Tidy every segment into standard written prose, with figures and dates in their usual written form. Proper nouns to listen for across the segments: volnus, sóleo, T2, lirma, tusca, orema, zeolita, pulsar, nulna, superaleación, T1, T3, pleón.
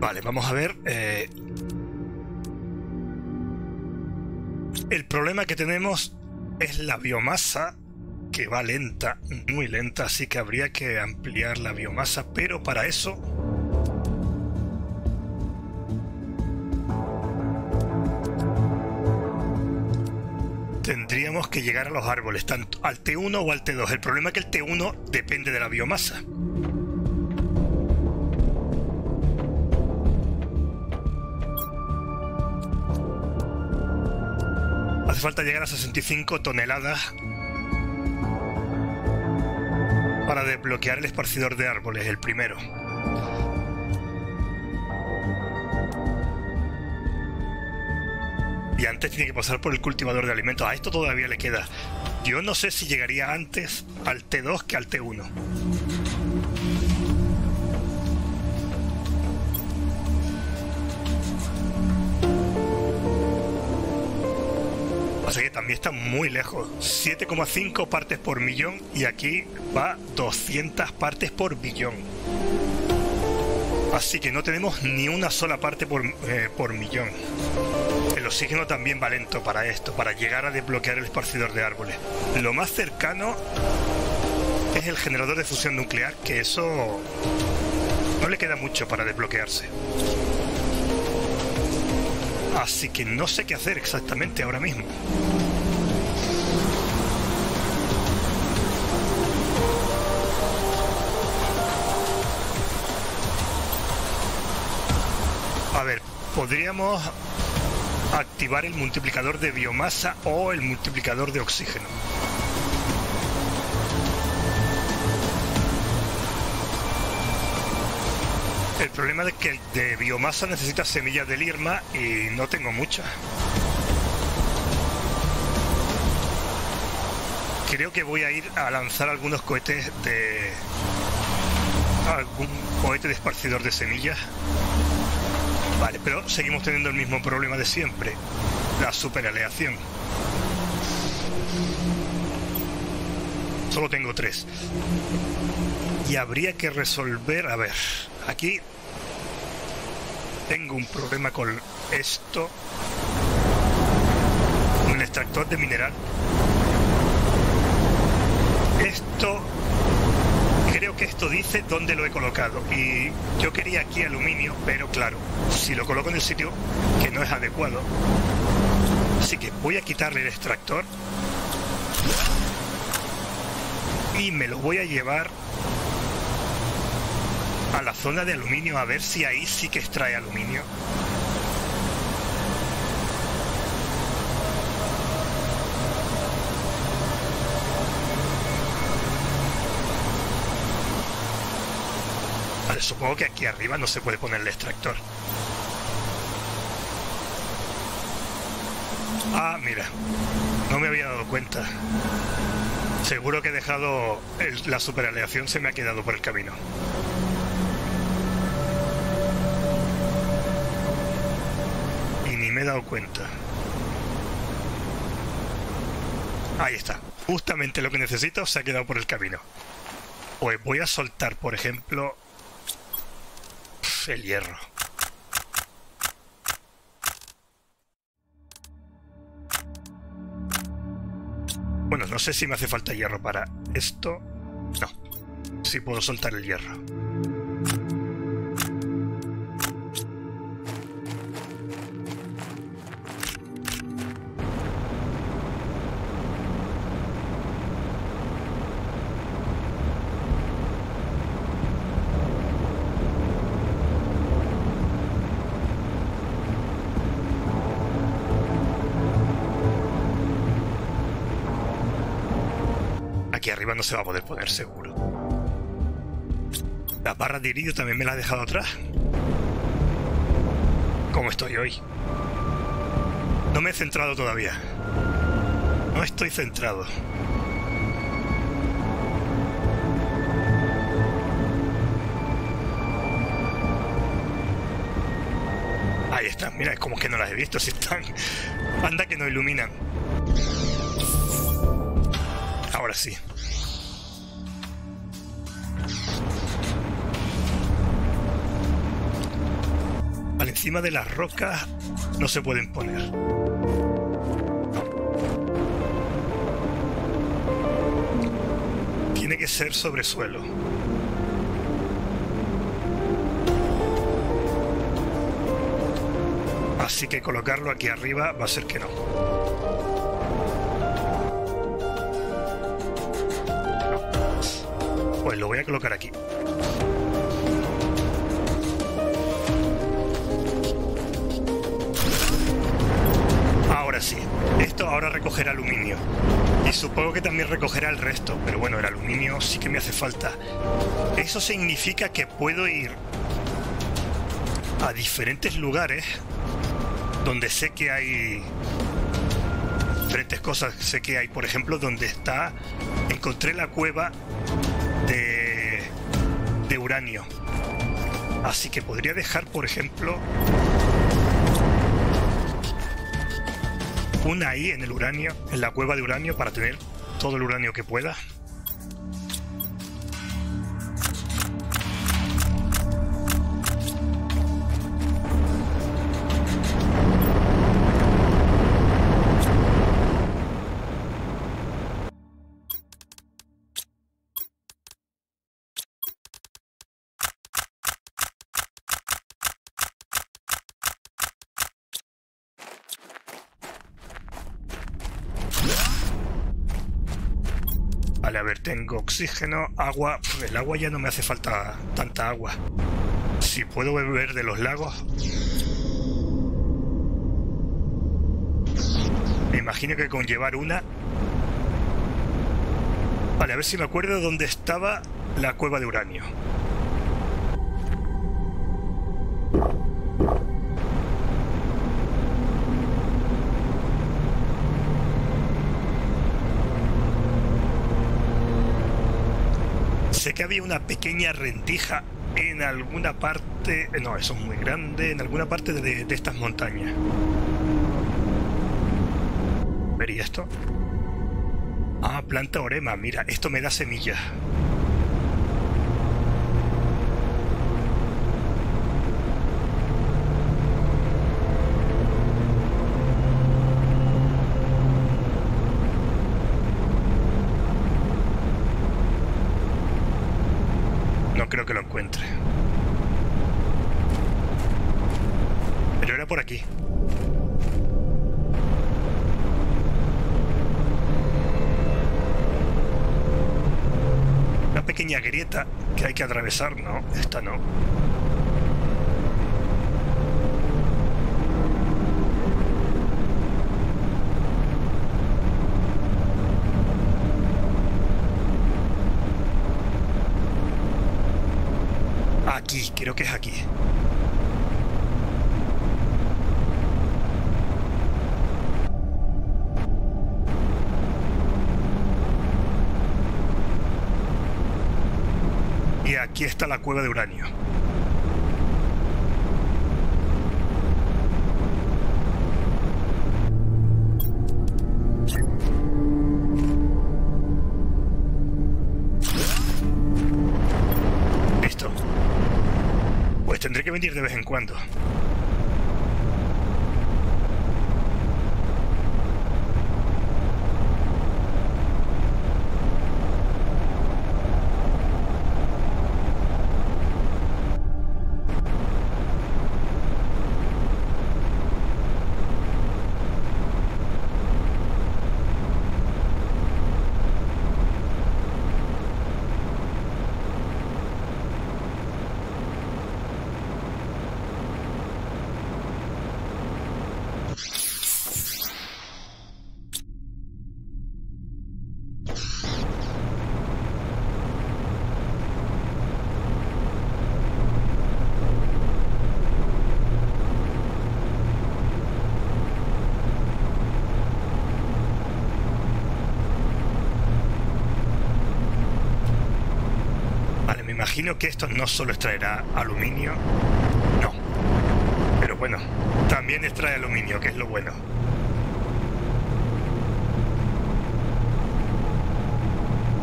Vale, vamos a ver el problema que tenemos es la biomasa, que va lenta, muy lenta, así que habría que ampliar la biomasa, pero para eso tendríamos que llegar a los árboles, tanto al T1 o al T2. El problema es que el T1 depende de la biomasa. Hace falta llegar a 65 toneladas para desbloquear el esparcidor de árboles, el primero. Y antes tiene que pasar por el cultivador de alimentos. A esto todavía le queda. Yo no sé si llegaría antes al T2 que al T1. Así que también está muy lejos. 7,5 partes por millón y aquí va 200 partes por billón. Así que no tenemos ni una sola parte por millón. El oxígeno también va lento para esto, para llegar a desbloquear el esparcidor de árboles. Lo más cercano es el generador de fusión nuclear, que eso no le queda mucho para desbloquearse. Así que no sé qué hacer exactamente ahora mismo. A ver, podríamos activar el multiplicador de biomasa o el multiplicador de oxígeno. El problema es que el de biomasa necesita semillas de lirma y no tengo muchas. Creo que voy a ir a lanzar algunos cohetes de... algún cohete de esparcidor de semillas. Vale, pero seguimos teniendo el mismo problema de siempre, la superaleación. Solo tengo 3. Y habría que resolver... A ver, aquí tengo un problema con esto. Un extractor de mineral. Esto... creo que esto dice dónde lo he colocado y yo quería aquí aluminio, pero claro, si lo coloco en el sitio que no es adecuado, así que voy a quitarle el extractor y me lo voy a llevar a la zona de aluminio, a ver si ahí sí que extrae aluminio. Supongo que aquí arriba no se puede poner el extractor. Ah, mira. No me había dado cuenta. Seguro que he dejado... la superaleación se me ha quedado por el camino. Y ni me he dado cuenta. Ahí está. Justamente lo que necesito se ha quedado por el camino. Pues voy a soltar, por ejemplo... el hierro. Bueno, no sé si me hace falta hierro para esto. No, sí puedo soltar el hierro. No se va a poder poner seguro. Las barras de iridio también me las he dejado atrás. ¿Cómo estoy hoy? No me he centrado todavía. No estoy centrado. Ahí están, mira, es como que no las he visto. Si están... anda que no iluminan. Ahora sí. encima de las rocas no se pueden poner. Tiene que ser sobre suelo. Así que colocarlo aquí arriba va a ser que no. Pues lo voy a colocar aquí. Ahora sí, esto ahora recogerá aluminio. Y supongo que también recogerá el resto, pero bueno, el aluminio sí que me hace falta. Eso significa que puedo ir a diferentes lugares donde sé que hay diferentes cosas. Sé que hay, por ejemplo, donde está... Encontré la cueva de uranio. Así que podría dejar, por ejemplo, una ahí en el uranio, en la cueva de uranio, para tener todo el uranio que pueda. Vale, a ver, tengo oxígeno, agua. El agua ya no me hace falta tanta agua. Si puedo beber de los lagos. Me imagino que con llevar una... Vale, a ver si me acuerdo dónde estaba la cueva de uranio. Sé que había una pequeña rendija en alguna parte... No, eso es muy grande. En alguna parte de estas montañas. A ver, ¿y esto? Ah, planta orema. Mira, esto me da semillas. Creo que lo encuentre, pero era por aquí. Una pequeña grieta que hay que atravesar. No, esta no. Aquí, creo que es aquí. Y aquí está la cueva de uranio. Tendré que venir de vez en cuando. Imagino que esto no solo extraerá aluminio, no, pero bueno, también extrae aluminio, que es lo bueno.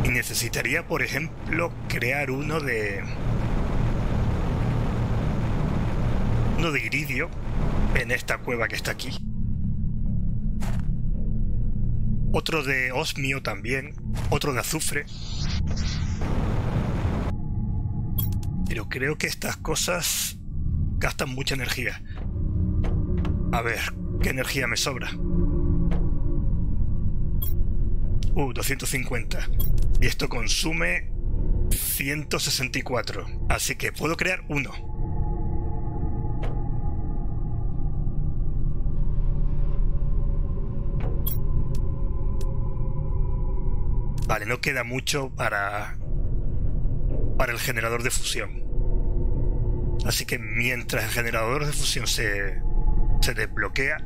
Y necesitaría, por ejemplo, crear uno de... de iridio en esta cueva que está aquí. Otro de osmio también, otro de azufre. Pero creo que estas cosas gastan mucha energía. A ver, ¿qué energía me sobra? 250. Y esto consume 164. Así que puedo crear uno. Vale, no queda mucho para el generador de fusión. Así que mientras el generador de fusión se desbloquea,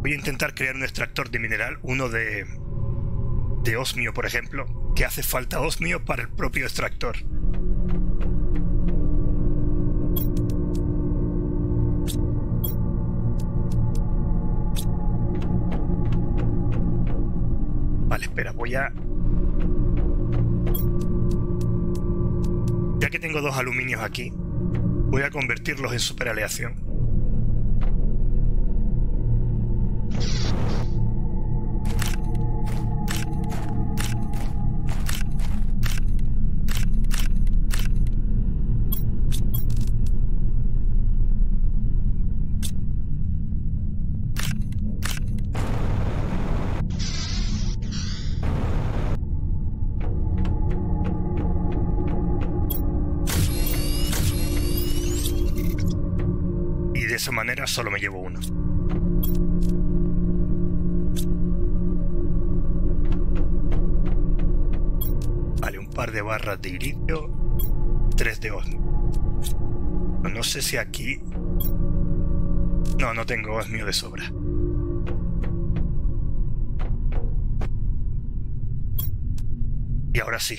voy a intentar crear un extractor de mineral, uno de osmio, por ejemplo, que hace falta osmio para el propio extractor. Vale, espera, voy a... Ya que tengo dos aluminios aquí, voy a convertirlos en superaleación. De esa manera solo me llevo uno. Vale, un par de barras de iridio, 3 de osmio. No sé si aquí... No, no tengo osmio de sobra. Y ahora sí.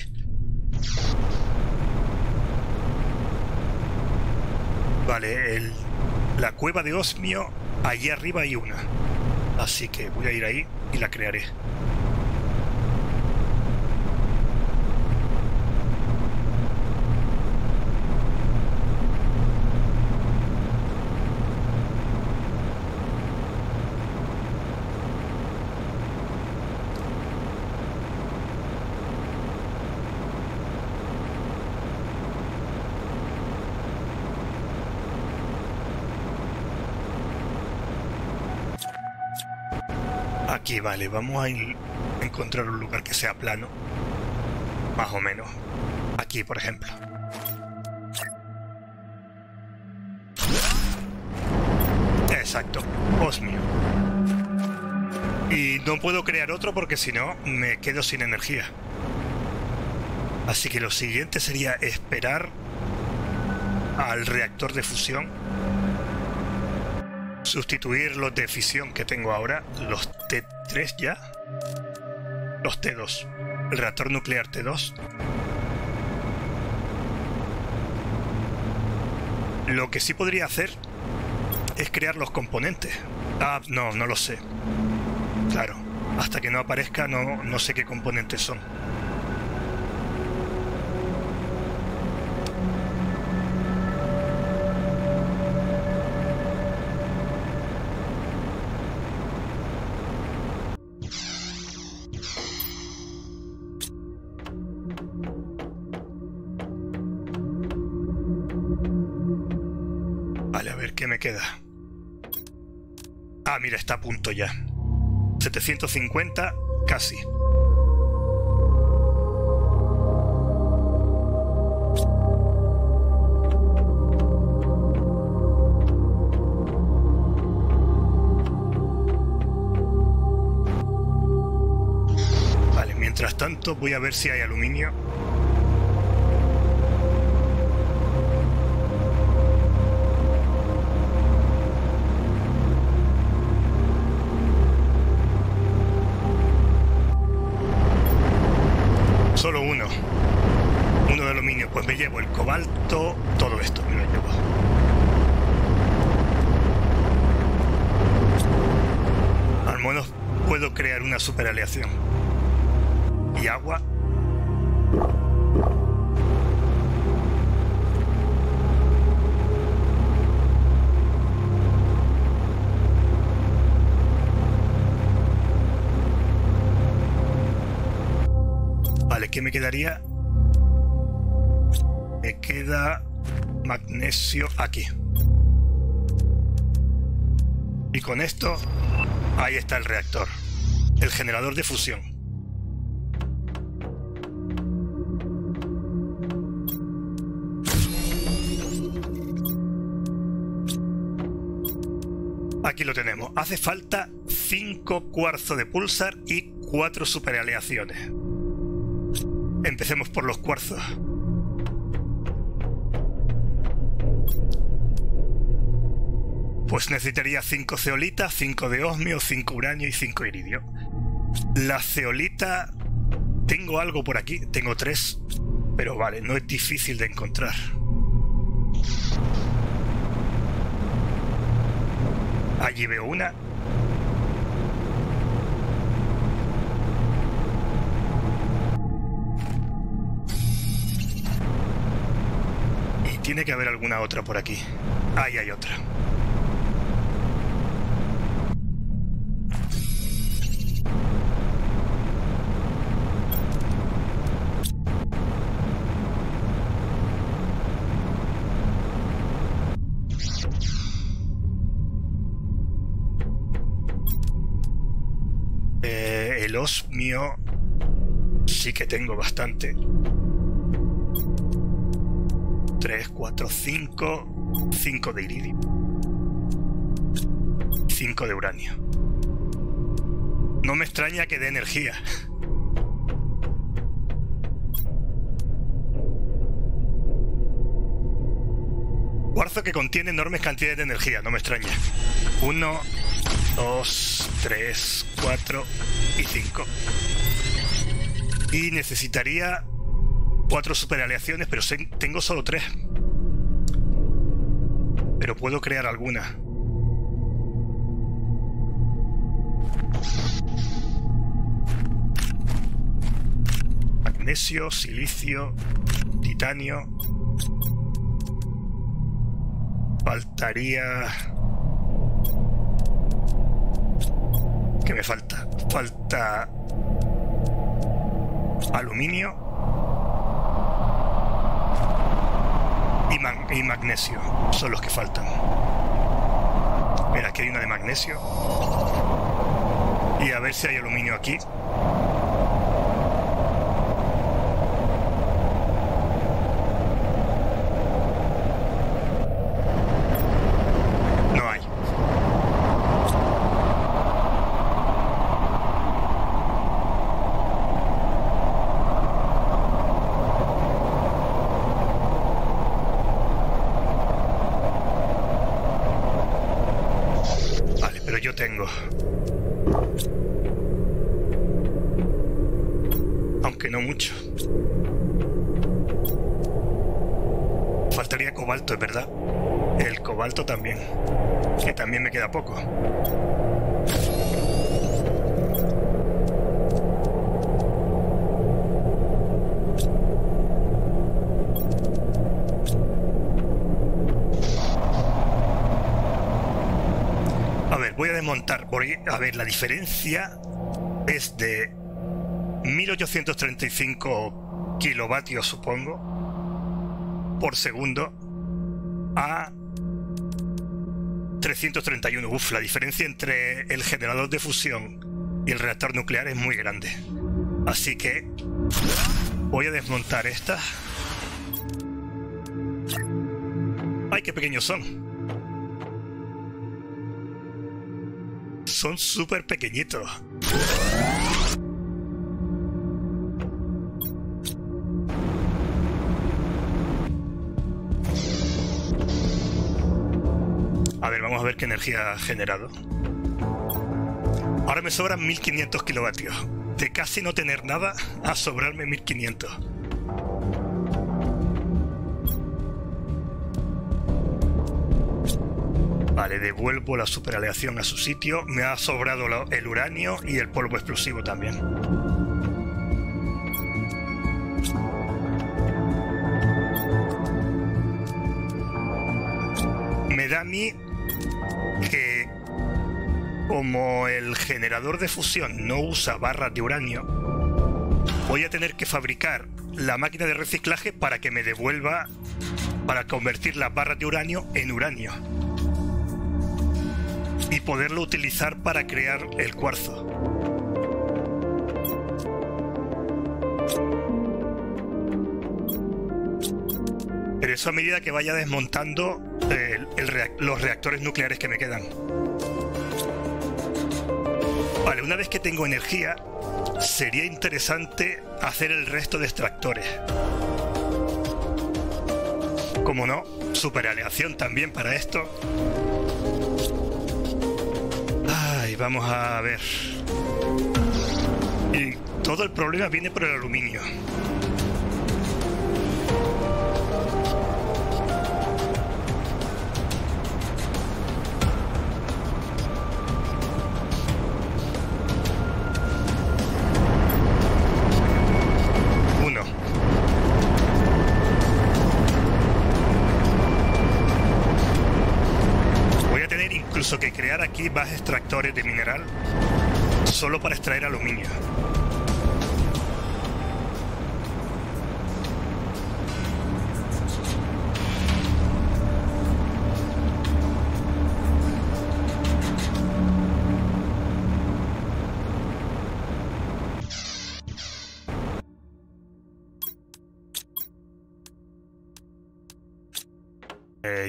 Vale, la cueva de osmio, allí arriba hay una. Así que voy a ir ahí y la crearé. Aquí, vale, vamos a encontrar un lugar que sea plano, más o menos. Aquí, por ejemplo. Exacto, osmio. Y no puedo crear otro porque si no me quedo sin energía. Así que lo siguiente sería esperar al reactor de fusión. Sustituir los de fisión que tengo ahora, los T3 ya, los T2, el reactor nuclear T2. Lo que sí podría hacer es crear los componentes. Ah, no, no lo sé. Claro, hasta que no aparezca no sé qué componentes son. Queda. Ah, mira, está a punto ya. 750, casi. Vale, mientras tanto voy a ver si hay aluminio. Solo uno de aluminio, pues me llevo el cobalto, todo esto me lo llevo. Al menos puedo crear una superaleación. Y agua. ¿Qué me quedaría? Me queda magnesio aquí. Y con esto, ahí está el reactor, el generador de fusión. Aquí lo tenemos. Hace falta 5 cuarzos de pulsar y 4 superaleaciones. Empecemos por los cuarzos. Pues necesitaría 5 zeolitas, 5 de osmio, 5 uranio y 5 iridio. La zeolita... tengo algo por aquí, tengo 3, pero vale, no es difícil de encontrar. Allí veo una. Y tiene que haber alguna otra por aquí. Ahí hay otra. Osmio sí que tengo bastante. 3, 4, 5. 5 de iridio. 5 de uranio. No me extraña que dé energía. Cuarzo que contiene enormes cantidades de energía, no me extraña. 1, 2, 3, 4 y 5. Y necesitaría 4 superaleaciones, pero tengo solo 3. Pero puedo crear alguna. Magnesio, silicio, titanio. Faltaría... ¿qué me falta? Falta... aluminio... y magnesio. Son los que faltan. Mira, aquí hay una de magnesio. Y a ver si hay aluminio aquí. Tengo. Aunque no mucho. Faltaría cobalto, es verdad. El cobalto también. Que también me queda poco. Voy a desmontar, porque, a ver, la diferencia es de 1835 kilovatios, supongo, por segundo, a 331. Uf, la diferencia entre el generador de fusión y el reactor nuclear es muy grande. Así que voy a desmontar esta. ¡Ay, qué pequeños son! Son súper pequeñitos. A ver, vamos a ver qué energía ha generado. Ahora me sobran 1500 kilovatios. De casi no tener nada a sobrarme 1500. Vale, devuelvo la superaleación a su sitio. Me ha sobrado el uranio y el polvo explosivo también. Me da a mí que como el generador de fusión no usa barras de uranio, voy a tener que fabricar la máquina de reciclaje para que me devuelva, para convertir las barras de uranio en uranio y poderlo utilizar para crear el cuarzo. Pero eso a medida que vaya desmontando los reactores nucleares que me quedan. Vale, una vez que tengo energía, sería interesante hacer el resto de extractores. Como no, superaleación también para esto. Ay, vamos a ver. Y todo el problema viene por el aluminio. Que crear aquí más extractores de mineral solo para extraer aluminio.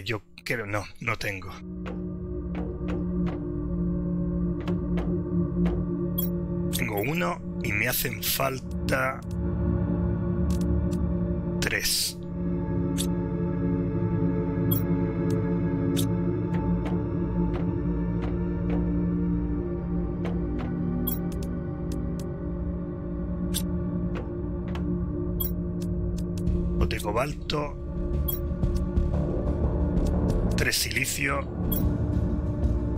Yo creo no tengo. Uno y me hacen falta 3. De cobalto, 3 silicio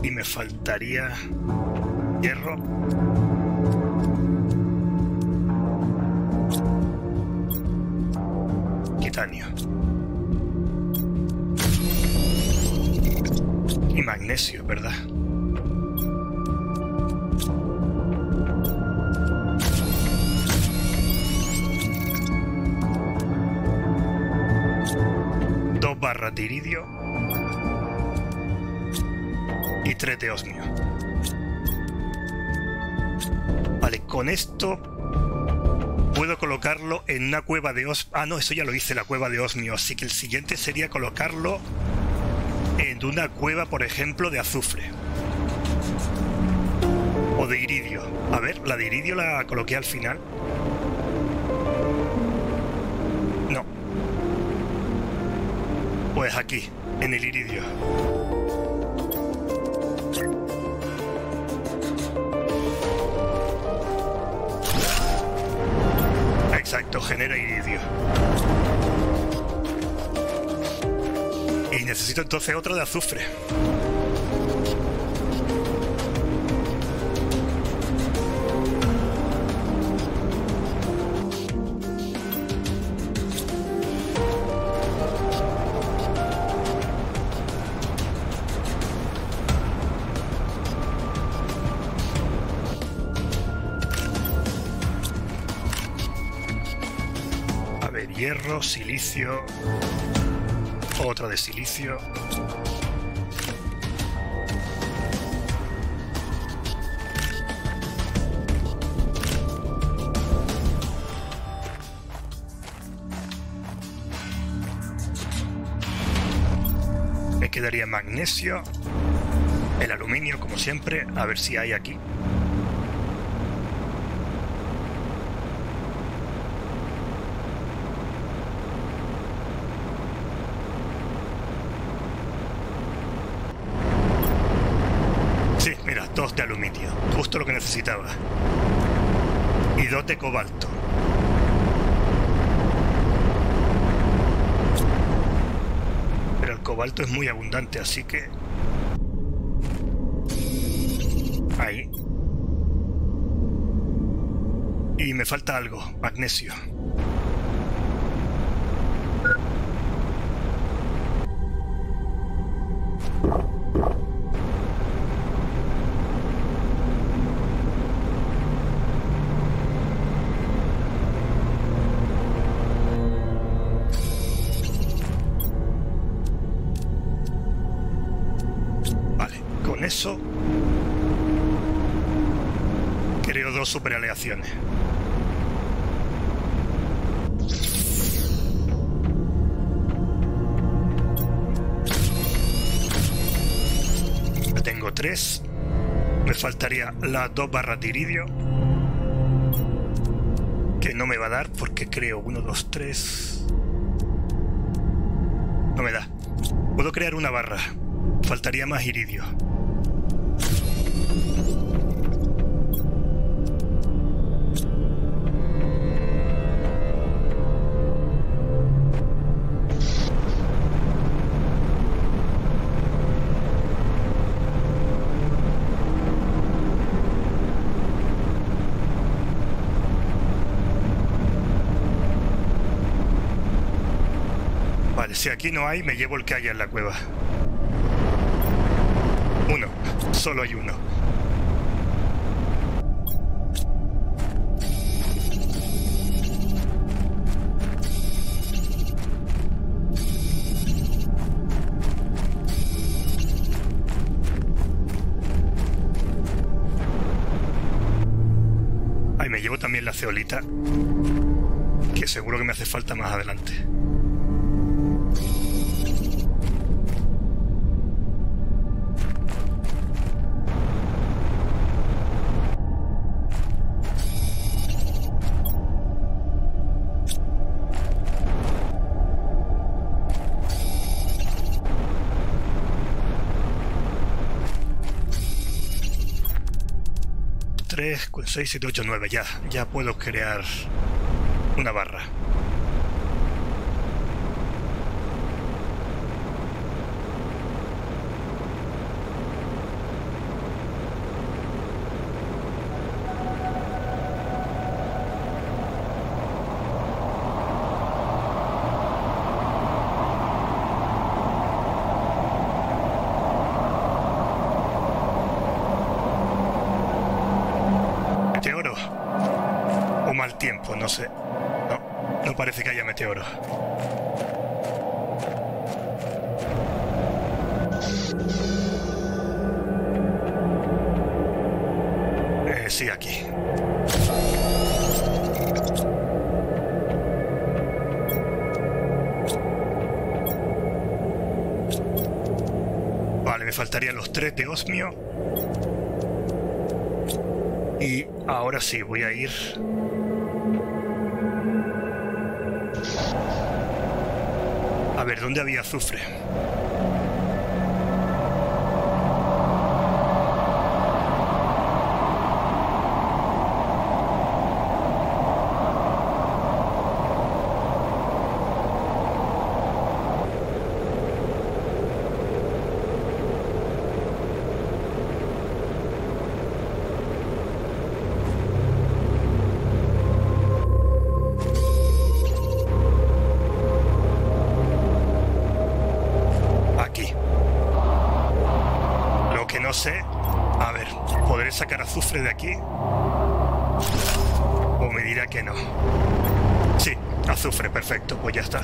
y me faltaría hierro. Y magnesio, ¿verdad? Dos barras de iridio y 3 de osmio. Vale, con esto puedo colocarlo en una cueva de osmio. Ah, no, eso ya lo hice, la cueva de osmio. Así que el siguiente sería colocarlo en una cueva, por ejemplo, de azufre. O de iridio. A ver, la de iridio la coloqué al final. No. Pues aquí, en el iridio. Exacto, genera iridio. Y necesito entonces otro de azufre. Hierro, silicio, otra de silicio. Me quedaría magnesio, el aluminio como siempre, a ver si hay aquí. De aluminio, justo lo que necesitaba, y 2 de cobalto. Pero el cobalto es muy abundante, así que ahí. Y me falta algo, magnesio. con eso creo dos superaleaciones. Ya tengo tres. Me faltaría las dos barras de iridio, que no me va a dar porque creo 1, 2, 3... No me da. Puedo crear una barra. Faltaría más iridio. Si aquí no hay, me llevo el que haya en la cueva. Uno. Solo hay uno. Ahí me llevo también la zeolita, que seguro que me hace falta más adelante. Con 6, 7, 8, 9, ya puedo crear una barra. No sé. No parece que haya meteoro. Sí, aquí. Vale, me faltarían los 3 de osmio. Y ahora sí, voy a ir... A ver, ¿dónde había azufre? De aquí, o me dirá que no. Sí, azufre, perfecto, pues ya está.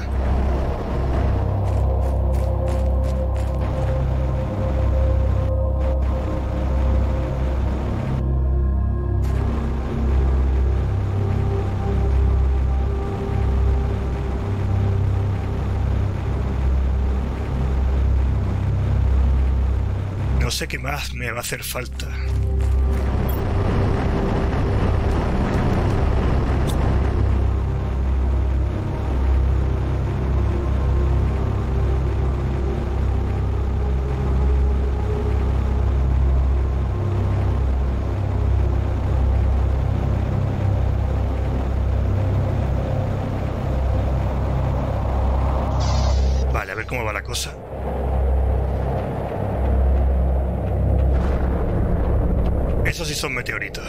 No sé qué más me va a hacer falta. ¿Cómo va la cosa? Esos sí son meteoritos.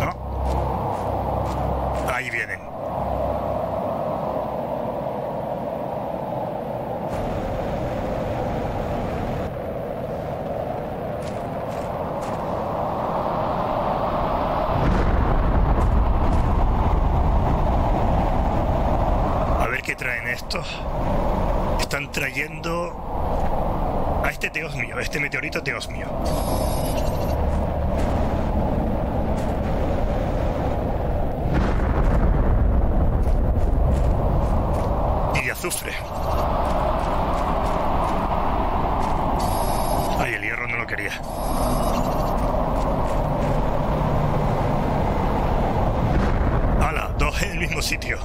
¿No? Ahí vienen. Traen estos. Están trayendo a este T2 mío, este meteorito T2 mío. Y de azufre. Ay, el hierro no lo quería. ¡Hala! Dos en el mismo sitio.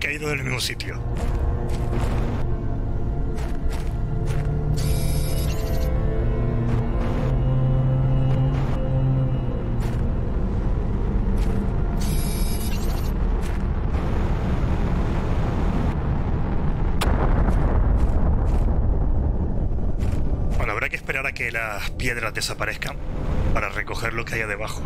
Caído del mismo sitio. Bueno, habrá que esperar a que las piedras desaparezcan para recoger lo que haya debajo.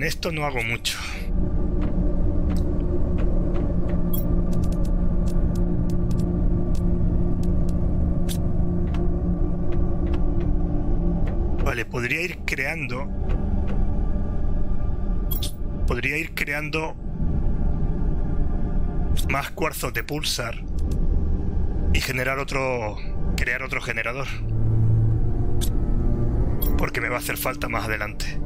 Esto no hago mucho. Vale, podría ir creando más cuarzos de pulsar y crear otro generador, porque me va a hacer falta más adelante.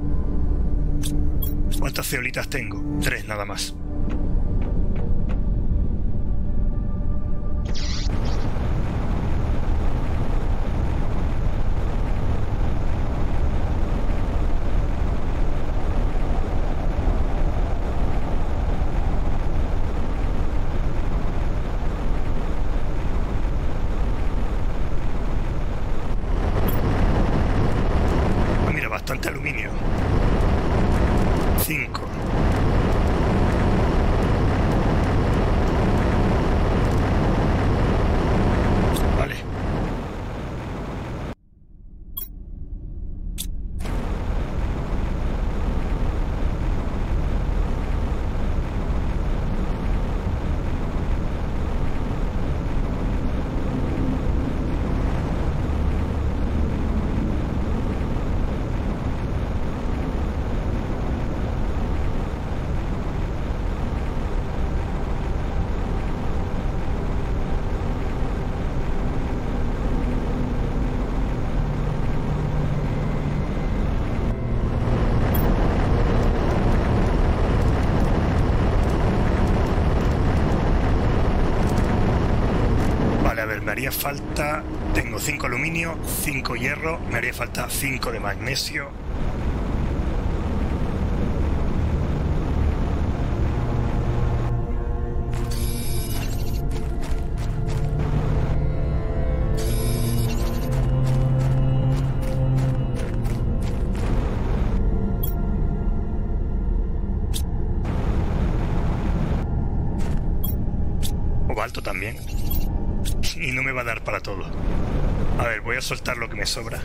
¿Cuántas zeolitas tengo? 3 nada más. Mira, bastante aluminio. 5. Vale. Me haría falta, tengo 5 aluminio, 5 hierro, me haría falta 5 de magnesio. Cobalto también. Y no me va a dar para todo. A ver, voy a soltar lo que me sobra.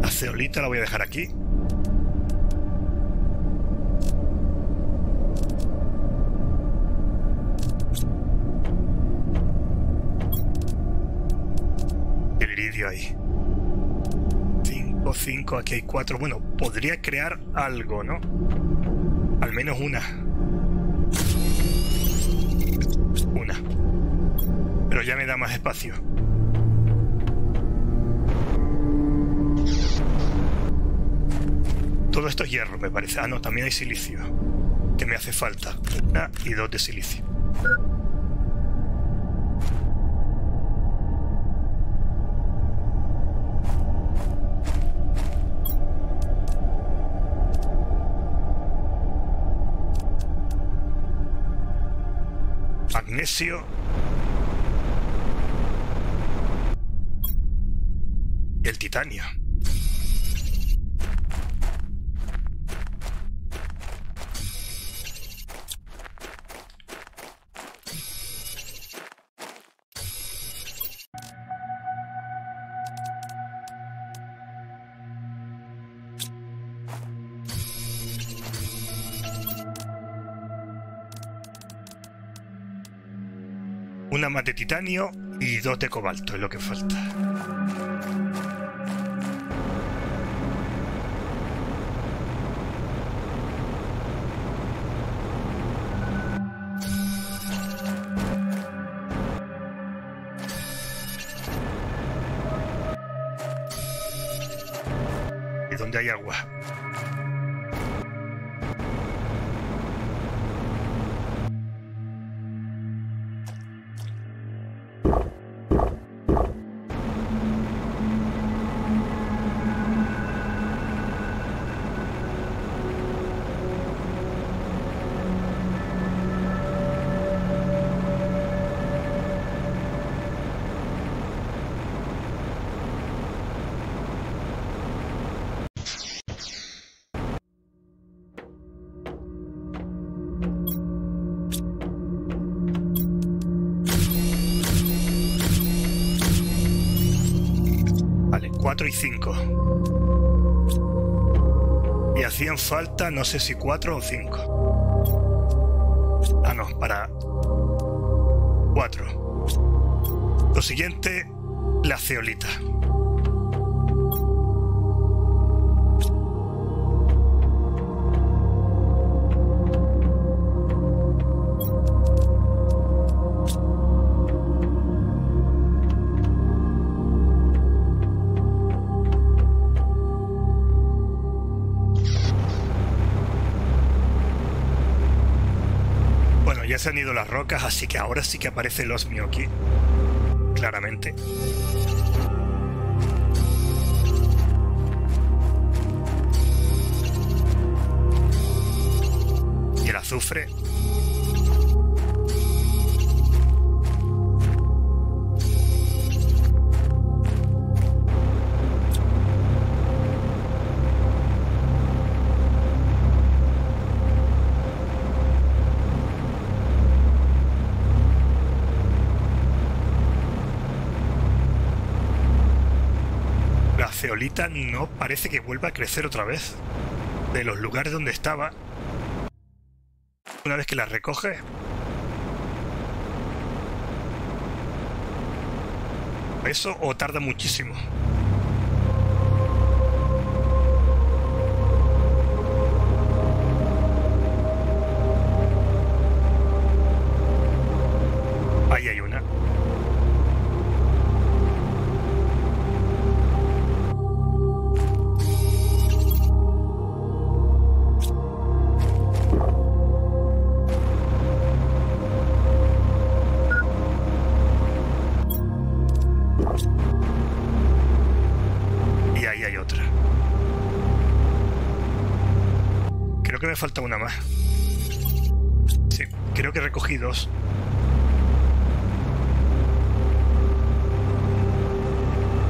La zeolita la voy a dejar aquí. Ahí 5, aquí hay 4. Bueno, podría crear algo, ¿no? Al menos una, pero ya me da más espacio. Todo esto es hierro, me parece. Ah, no, también hay silicio, que me hace falta. 1 y 2 de silicio. magnesio, el titanio. Una más de titanio y 2 de cobalto es lo que falta. ¿Y dónde hay agua? Vale, 4 y 5. Y hacían falta, no sé si 4 o 5. Ah, no, para 4. Lo siguiente, la zeolita. Ya se han ido las rocas, así que ahora sí que aparece el osmio aquí, claramente. Y el azufre. Zeolita no parece que vuelva a crecer otra vez de los lugares donde estaba. Una vez que la recoges, eso o tarda muchísimo. Ahí hay una. Creo que me falta una más. Sí, creo que recogí 2.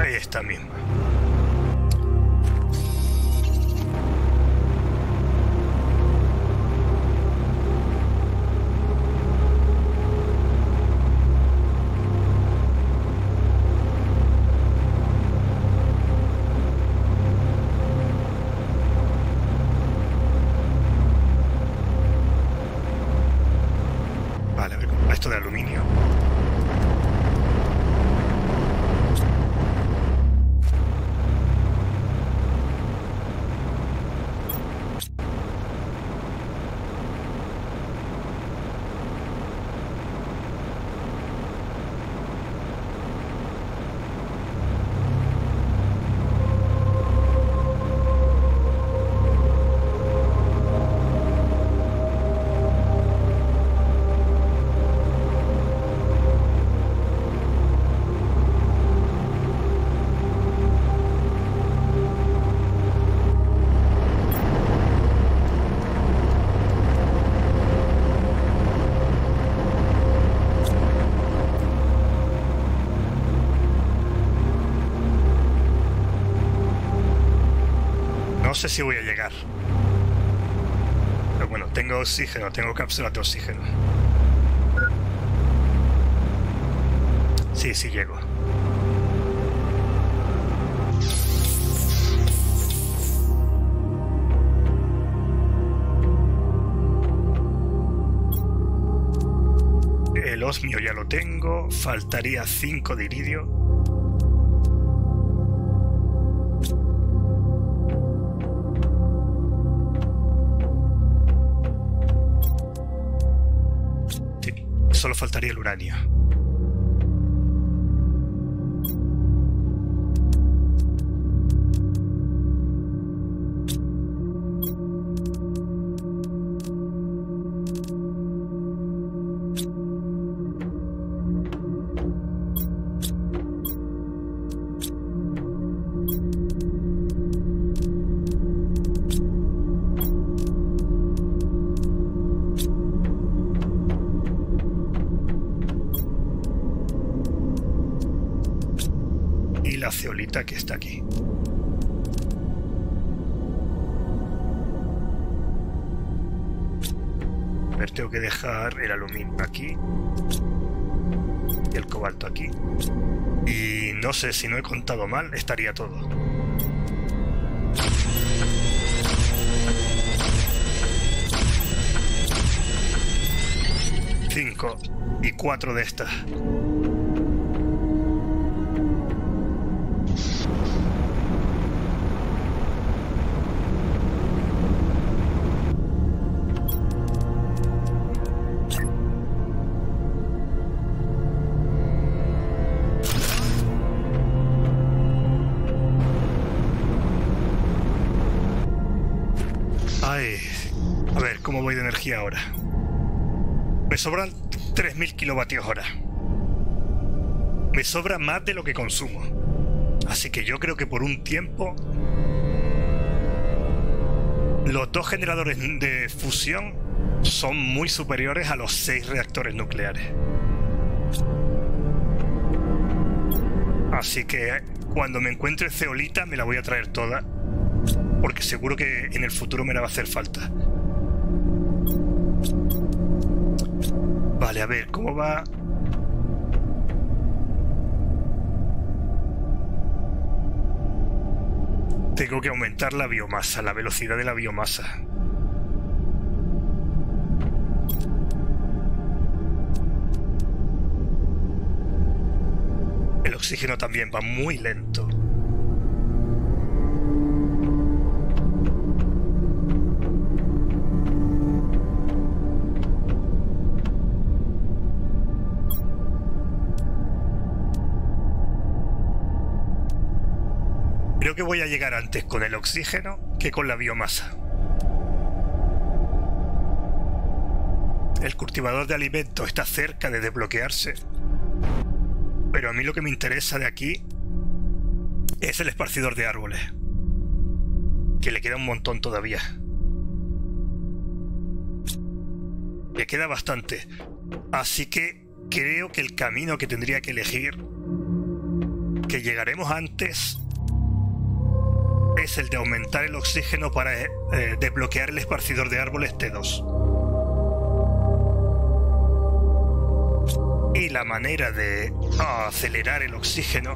Ahí está misma. De aluminio. sé si voy a llegar. Pero bueno, tengo oxígeno, tengo cápsulas de oxígeno. Sí, sí llego. El osmio ya lo tengo, faltaría 5 de iridio. Sí, solo faltaría el uranio. Zeolita que está aquí. A ver, tengo que dejar el aluminio aquí y el cobalto aquí. Y no sé, si no he contado mal, estaría todo. Cinco y 4 de estas. Ahora me sobran 3000 kilovatios hora, me sobra más de lo que consumo, así que yo creo que por un tiempo los 2 generadores de fusión son muy superiores a los 6 reactores nucleares, así que cuando me encuentre zeolita me la voy a traer toda, porque seguro que en el futuro me la va a hacer falta. Vale, a ver, ¿cómo va? Tengo que aumentar la biomasa, la velocidad de la biomasa. El oxígeno también va muy lento. Creo que voy a llegar antes con el oxígeno que con la biomasa. El cultivador de alimentos está cerca de desbloquearse, pero a mí lo que me interesa de aquí es el esparcidor de árboles, que le queda un montón todavía. Le queda bastante, así que creo que el camino que tendría que elegir, que llegaremos antes, es el de aumentar el oxígeno para desbloquear el esparcidor de árboles T2. Y la manera de acelerar el oxígeno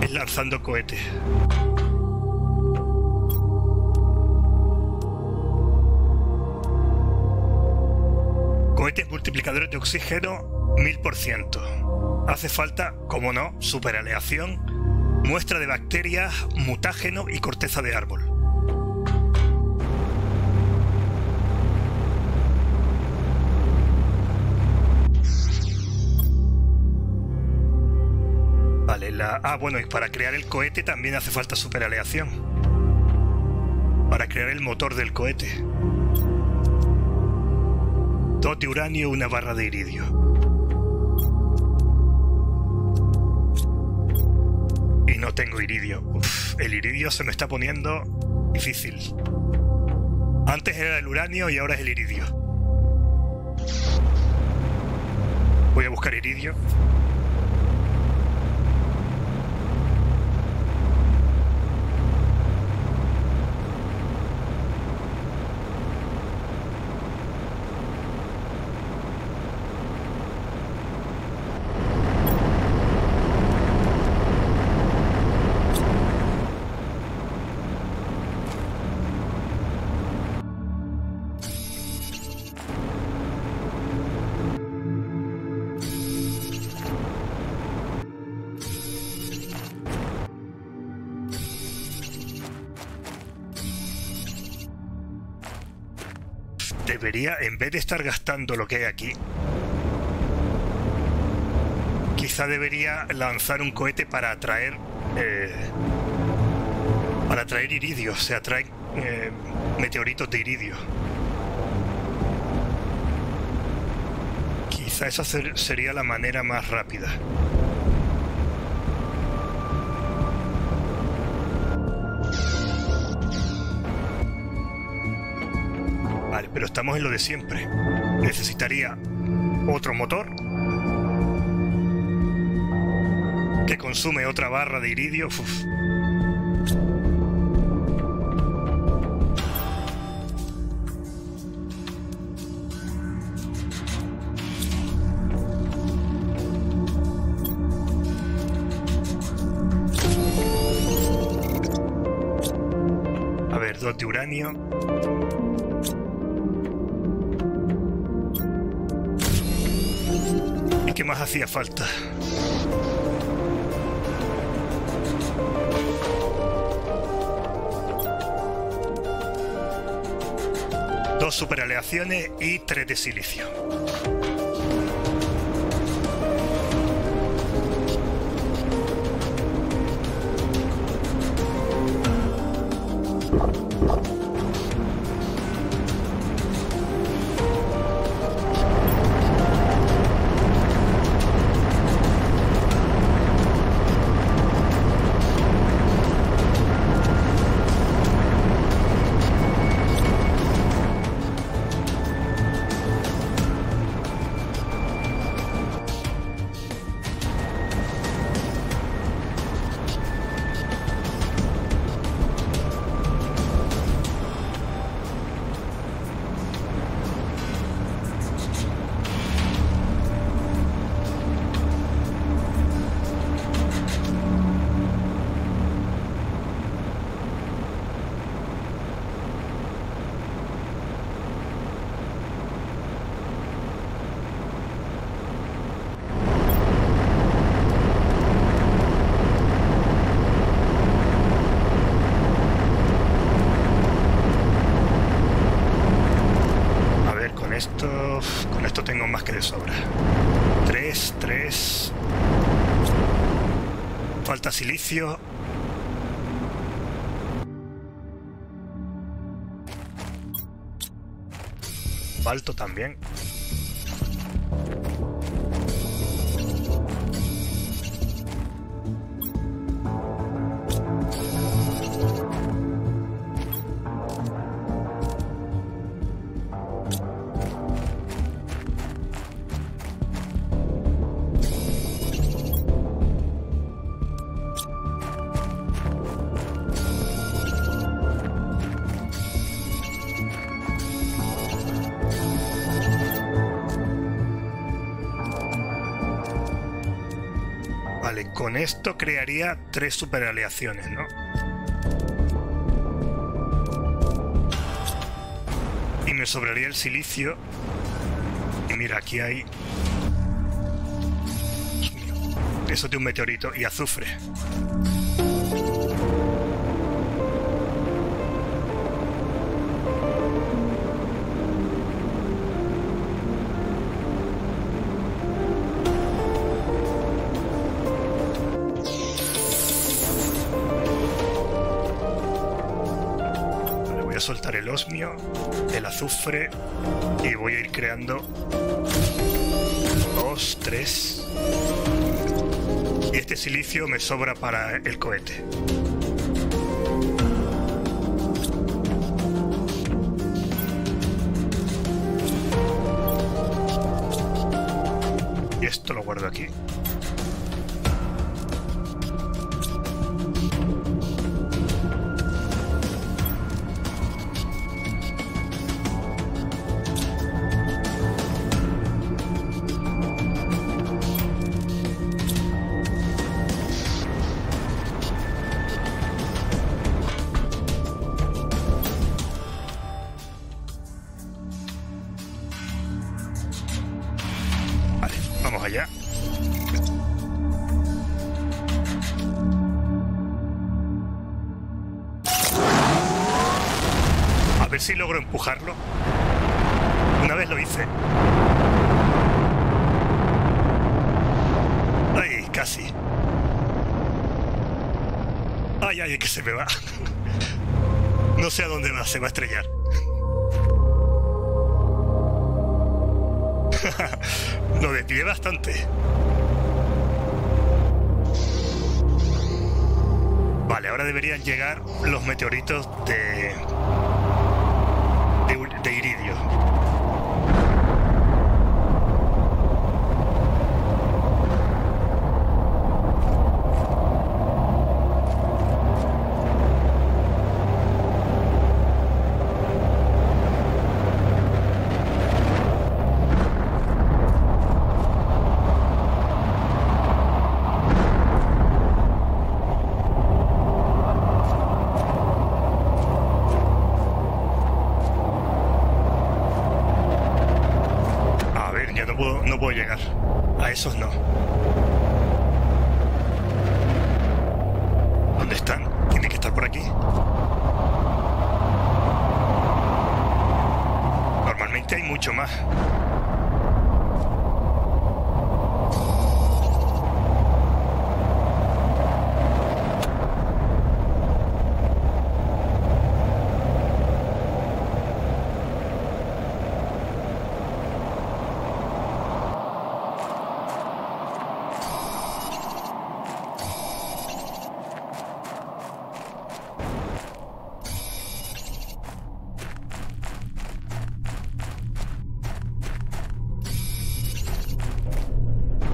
es lanzando cohetes. Cohetes multiplicadores de oxígeno 1000%. Hace falta, como no, superaleación, muestra de bacterias, mutágeno y corteza de árbol. Vale, bueno, y para crear el cohete también hace falta superaleación. Para crear el motor del cohete. 2 de uranio, 1 barra de iridio. Y no tengo iridio. Uf, el iridio se me está poniendo difícil. Antes era el uranio y ahora es el iridio. Voy a buscar iridio. debería, en vez de estar gastando lo que hay aquí, quizá debería lanzar un cohete para atraer iridio, o sea, atrae meteoritos de iridio. Quizá esa sería la manera más rápida. Vale, pero estamos en lo de siempre. Necesitaría otro motor que consume otra barra de iridio. Uf. A ver, dos de uranio. ¿Y qué más hacía falta? Dos superaleaciones y tres de silicio. Silicio. Balto también. Con esto crearía tres superaleaciones, ¿no? Y me sobraría el silicio. Y mira, aquí hay... eso de un meteorito y azufre. Soltar el osmio, el azufre, y voy a ir creando 2, 3, y este silicio me sobra para el cohete. Y esto lo guardo aquí. A ver si logro empujarlo. vez lo hice. Ay, casi. Ay, ay, que se me va. No sé a dónde va, se va a estrellar. Lo desvié bastante. Vale, ahora deberían llegar los meteoritos de iridio.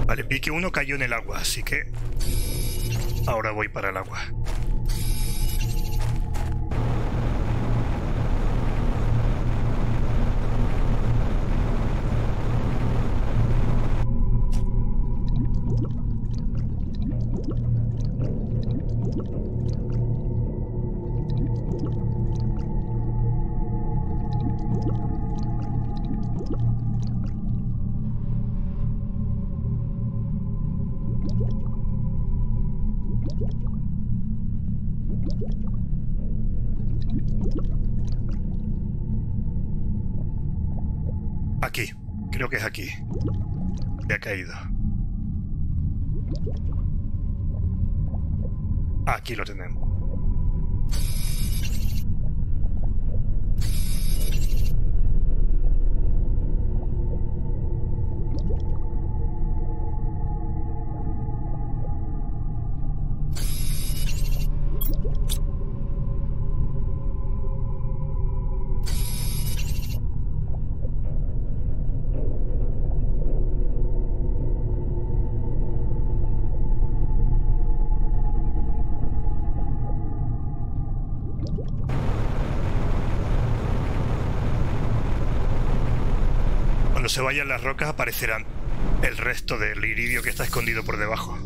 Vale, vi que uno cayó en el agua, así que ahora voy para el agua. Aquí me ha caído. Aquí lo tenemos. Se vayan las rocas, aparecerán el resto del iridio que está escondido por debajo.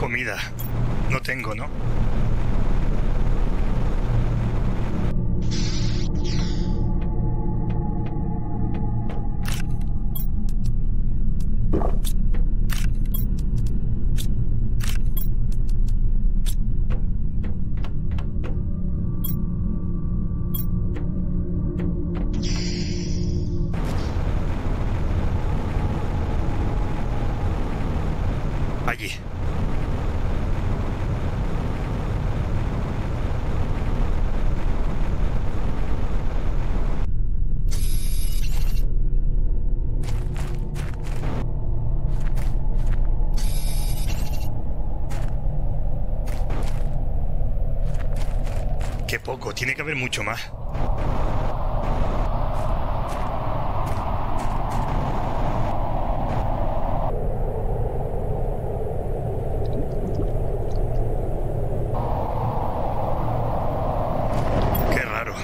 Comida. No tengo, ¿no? Poco, tiene que haber mucho más. Qué raro.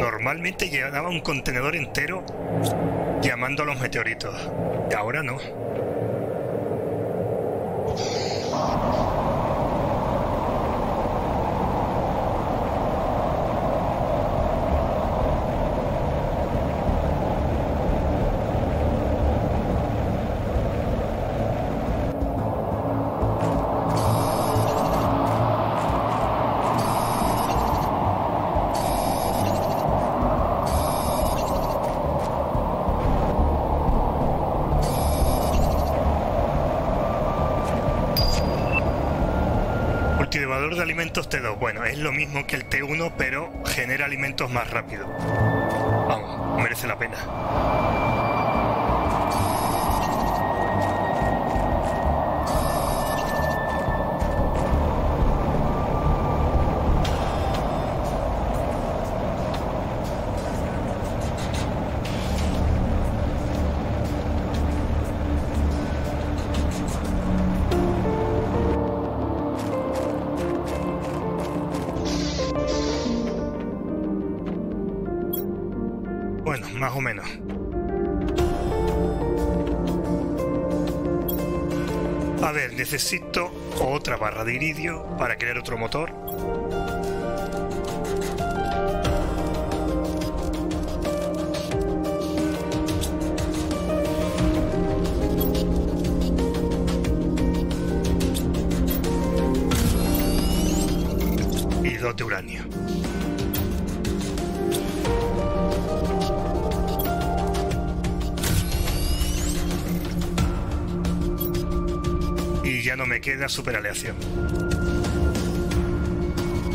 Normalmente llevaba un contenedor entero llamando a los meteoritos. Y ahora no. Cultivador de alimentos T2. Bueno, es lo mismo que el T1, pero genera alimentos más rápido. Vamos, merece la pena. Bueno, más o menos. A ver, necesito otra barra de iridio para crear otro motor. Y dos de uranio. Ya no me queda superaleación.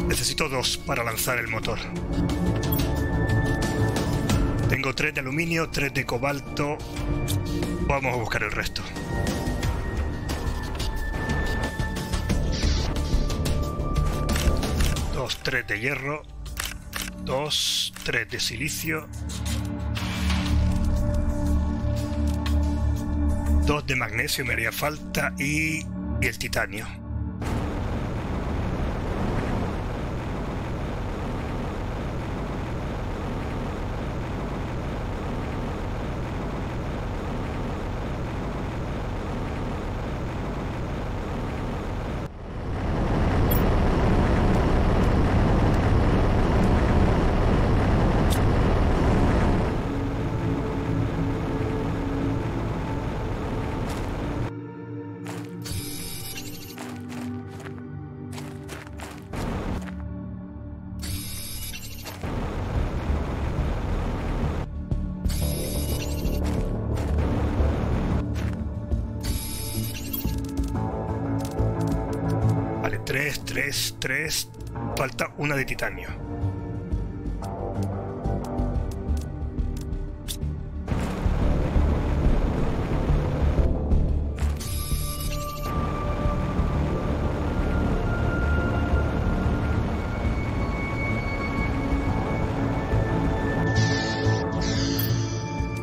Necesito dos para lanzar el motor. Tengo 3 de aluminio, 3 de cobalto. Vamos a buscar el resto. Dos, 3 de hierro. 2, 3 de silicio. 2 de magnesio me haría falta y el titanio. Falta una de titanio.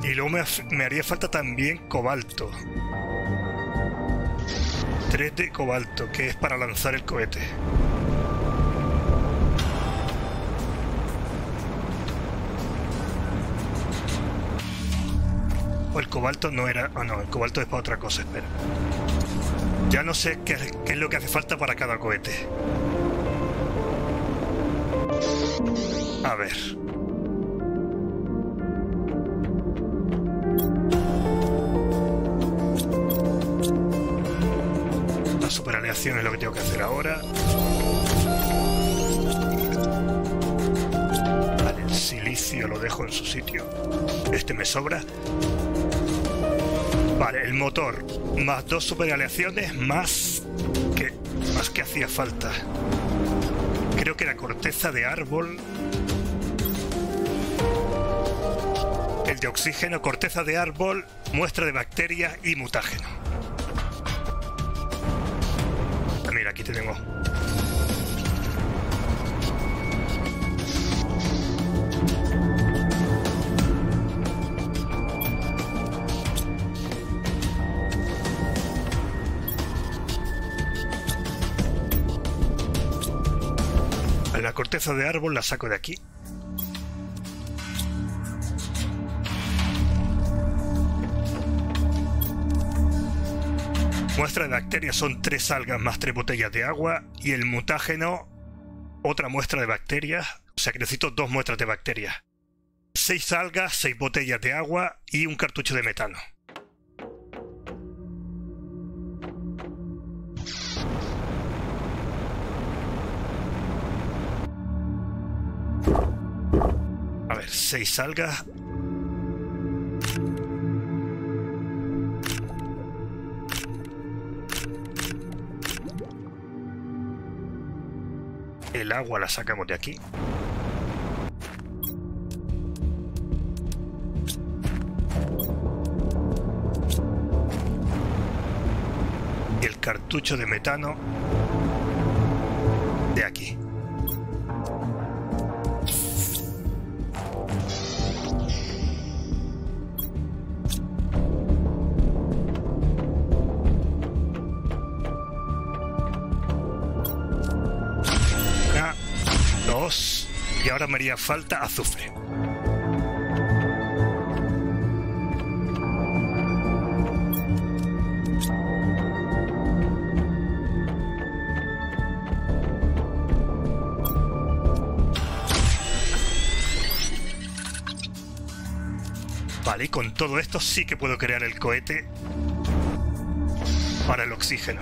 Y luego me haría falta también cobalto. 3 de cobalto, que es para lanzar el cohete. O el cobalto no era... Ah, no, el cobalto es para otra cosa, espera. Ya no sé qué es lo que hace falta para cada cohete. A ver... La superaleación es lo que tengo que hacer ahora. Vale, el silicio lo dejo en su sitio. Este me sobra. Vale, el motor, más 2 superaleaciones, más que hacía falta. Creo que la corteza de árbol, el de oxígeno, corteza de árbol, muestra de bacterias y mutágeno. Mira, aquí tenemos. La corteza de árbol la saco de aquí. muestra de bacterias son 3 algas más 3 botellas de agua, y el mutágeno, otra muestra de bacterias, o sea que necesito 2 muestras de bacterias. 6 algas, 6 botellas de agua y un cartucho de metano. A ver, 6 algas. El agua la sacamos de aquí. Y el cartucho de metano de aquí. Y ahora me haría falta azufre. Vale, y con todo esto sí que puedo crear el cohete para el oxígeno.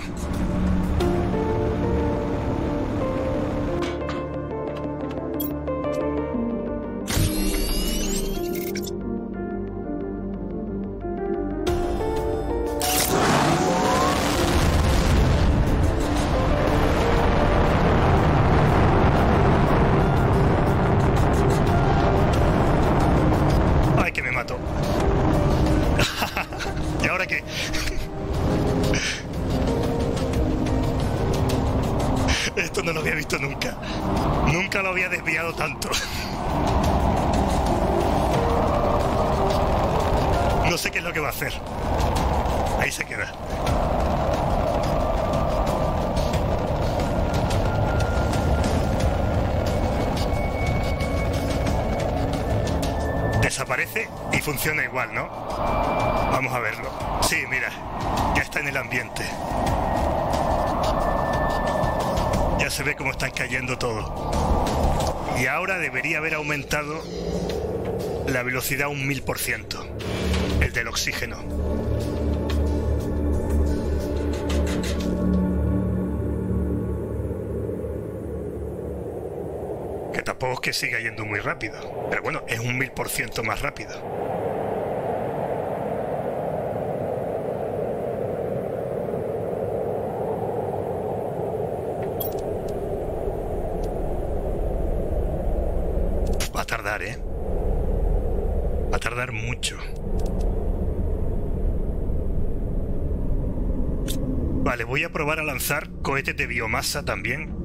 Desaparece y funciona igual, ¿no? Vamos a verlo. Sí, mira, ya está en el ambiente. Ya se ve cómo están cayendo todo. Y ahora debería haber aumentado la velocidad un 1000%, el del oxígeno. Tampoco es que siga yendo muy rápido, pero bueno, es un 1000% más rápido. Va a tardar, ¿eh? Va a tardar mucho. Vale, voy a probar a lanzar cohetes de biomasa también.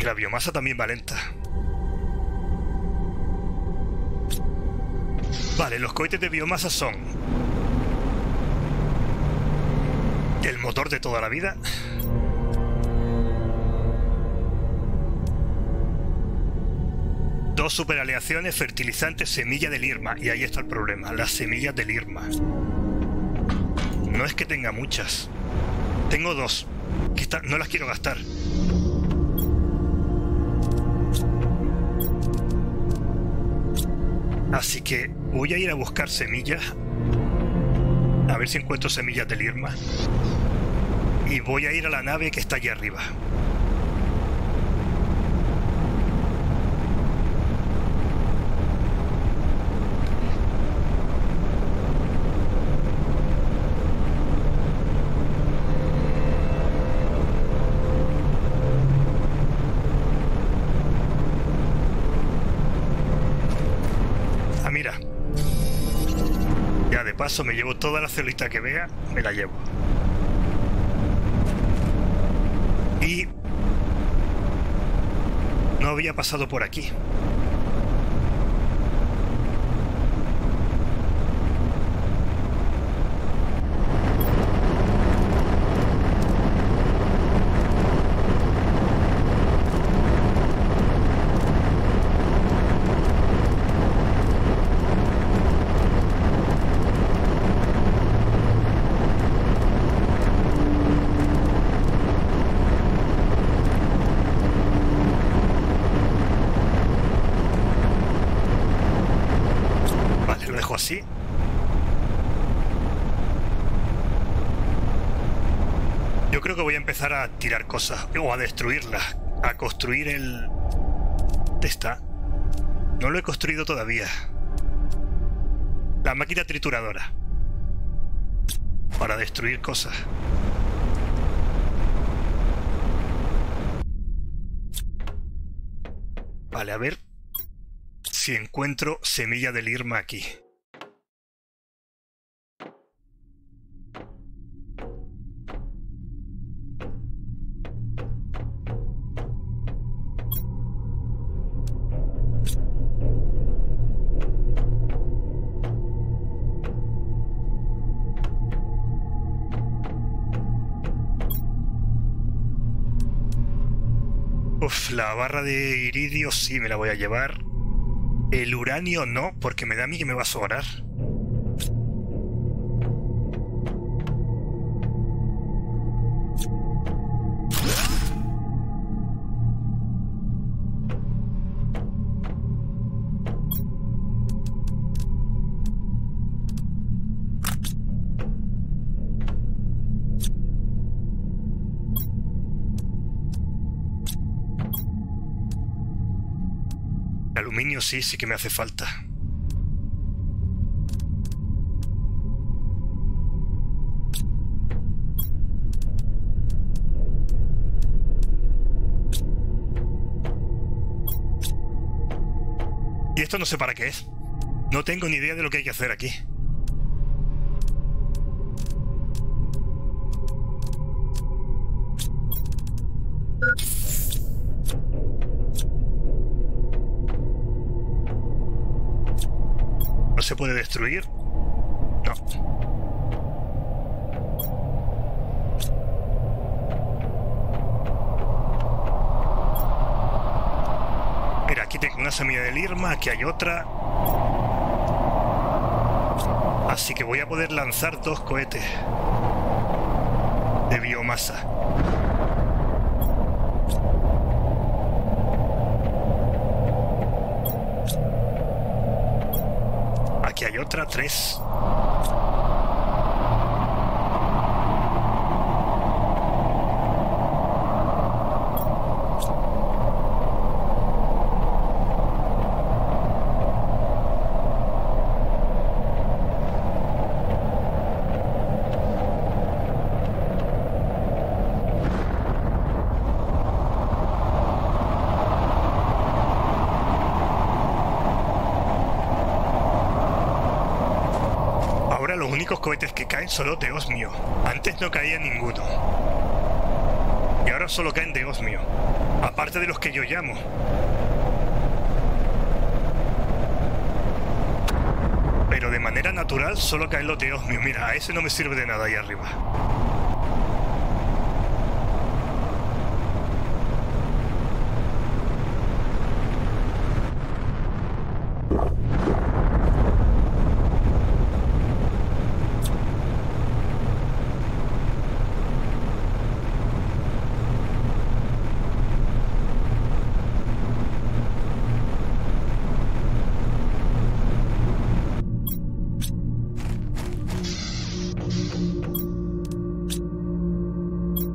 La biomasa también va lenta. Vale, los cohetes de biomasa son el motor de toda la vida, dos superaleaciones, fertilizantes, semilla de lirma. Y ahí está el problema, las semillas de lirma. No es que tenga muchas. Tengo 2, que no las quiero gastar. Así que voy a ir a buscar semillas, a ver si encuentro semillas de lirma, y voy a ir a la nave que está allí arriba. Me llevo toda la zeolita que vea, me la llevo. Y no había pasado por aquí. empezar a tirar cosas o a destruirlas, a construir el... Esta. No lo he construido todavía. La máquina trituradora. Para destruir cosas. Vale, a ver si encuentro semilla de lirma aquí. Uf, la barra de iridio sí me la voy a llevar. El uranio no, porque me da a mí que me va a sobrar. Aluminio sí, sí que me hace falta. Y esto no sé para qué es. No tengo ni idea de lo que hay que hacer aquí. ¿Se puede destruir? No. Mira, aquí tengo una semilla de lirma, aquí hay otra. Así que voy a poder lanzar dos cohetes de biomasa. Aquí hay otra, tres. Los únicos cohetes que caen son los de osmio. Antes no caía ninguno. Y ahora solo caen de osmio. Aparte de los que yo llamo. Pero de manera natural solo caen los de osmio. Mira, a ese no me sirve de nada ahí arriba.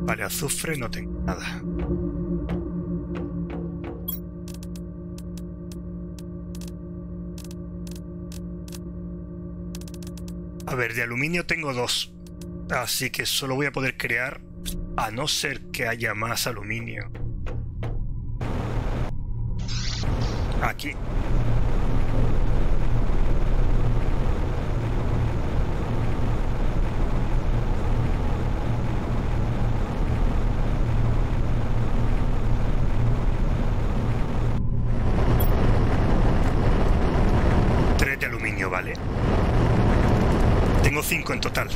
Vale, azufre no tengo nada. A ver, de aluminio tengo dos. Así que solo voy a poder crear, a no ser que haya más aluminio. Aquí. Vale. Tengo 5 en total.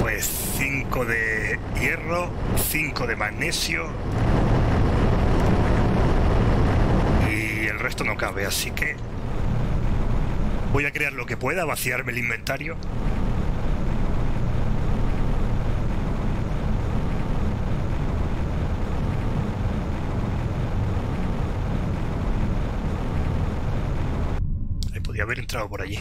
Pues 5 de hierro, 5 de magnesio. Y el resto no cabe, así que voy a crear lo que pueda, vaciarme el inventario. Y haber entrado por allí.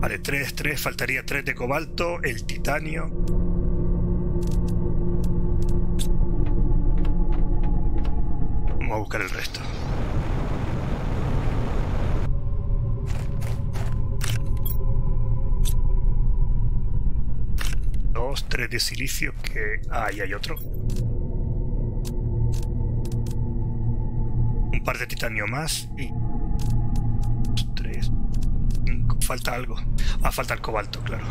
Vale, 3, 3, faltaría 3 de cobalto, el titanio. Vamos a buscar el resto. Dos, 3 de silicio, que... ahí hay otro. Un par de titanio más y... falta algo. Ah, falta el cobalto, claro.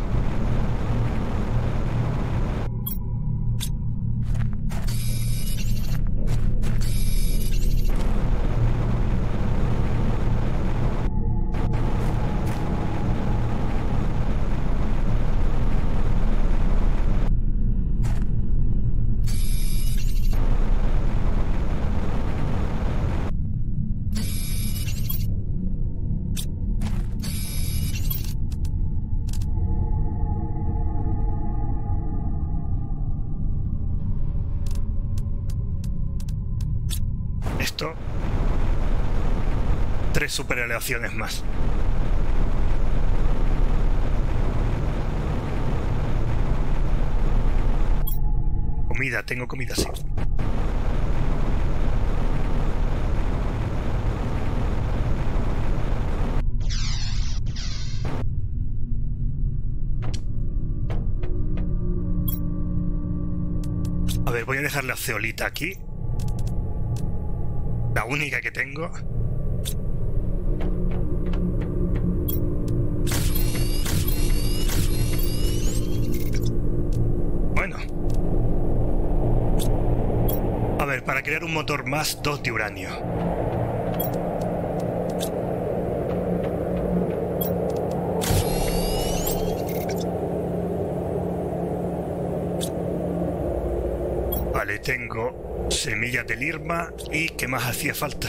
Tres superaleaciones más. Comida, tengo comida, sí. A ver, voy a dejar la zeolita aquí. La única que tengo. Bueno. A ver, para crear un motor más, 2 de uranio. Vale, tengo... semillas de lirma y ¿qué más hacía falta?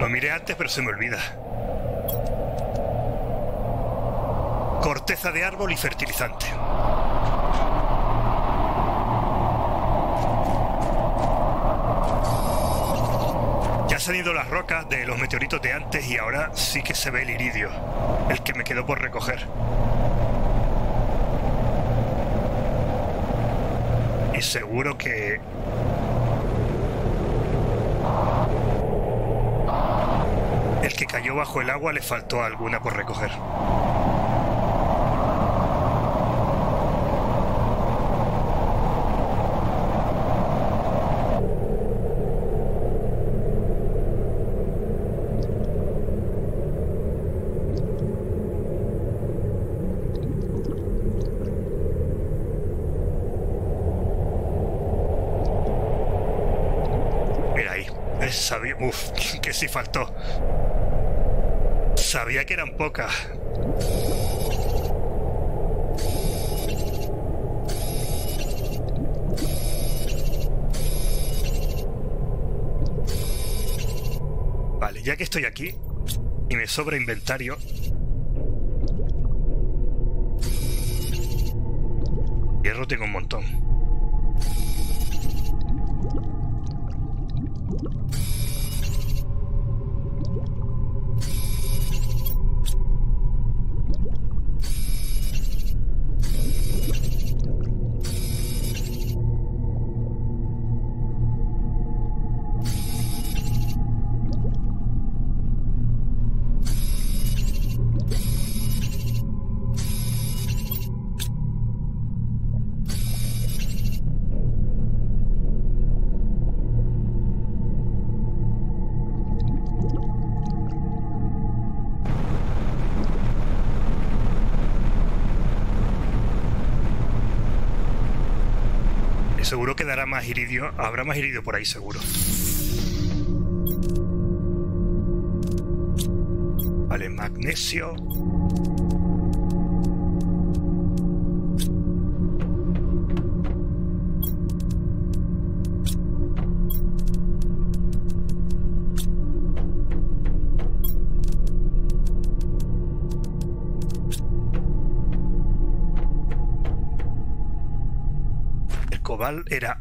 Lo miré antes pero se me olvida. Corteza de árbol y fertilizante. Ya se han ido las rocas de los meteoritos de antes y ahora sí que se ve el iridio, el que me quedó por recoger. Y seguro que... el que cayó bajo el agua le faltó alguna por recoger. Sabía, uff, que sí faltó. Sabía que eran pocas. Vale, ya que estoy aquí y me sobra inventario, hierro tengo un montón. Seguro que dará más iridio, habrá más iridio por ahí seguro. Vale, magnesio. Era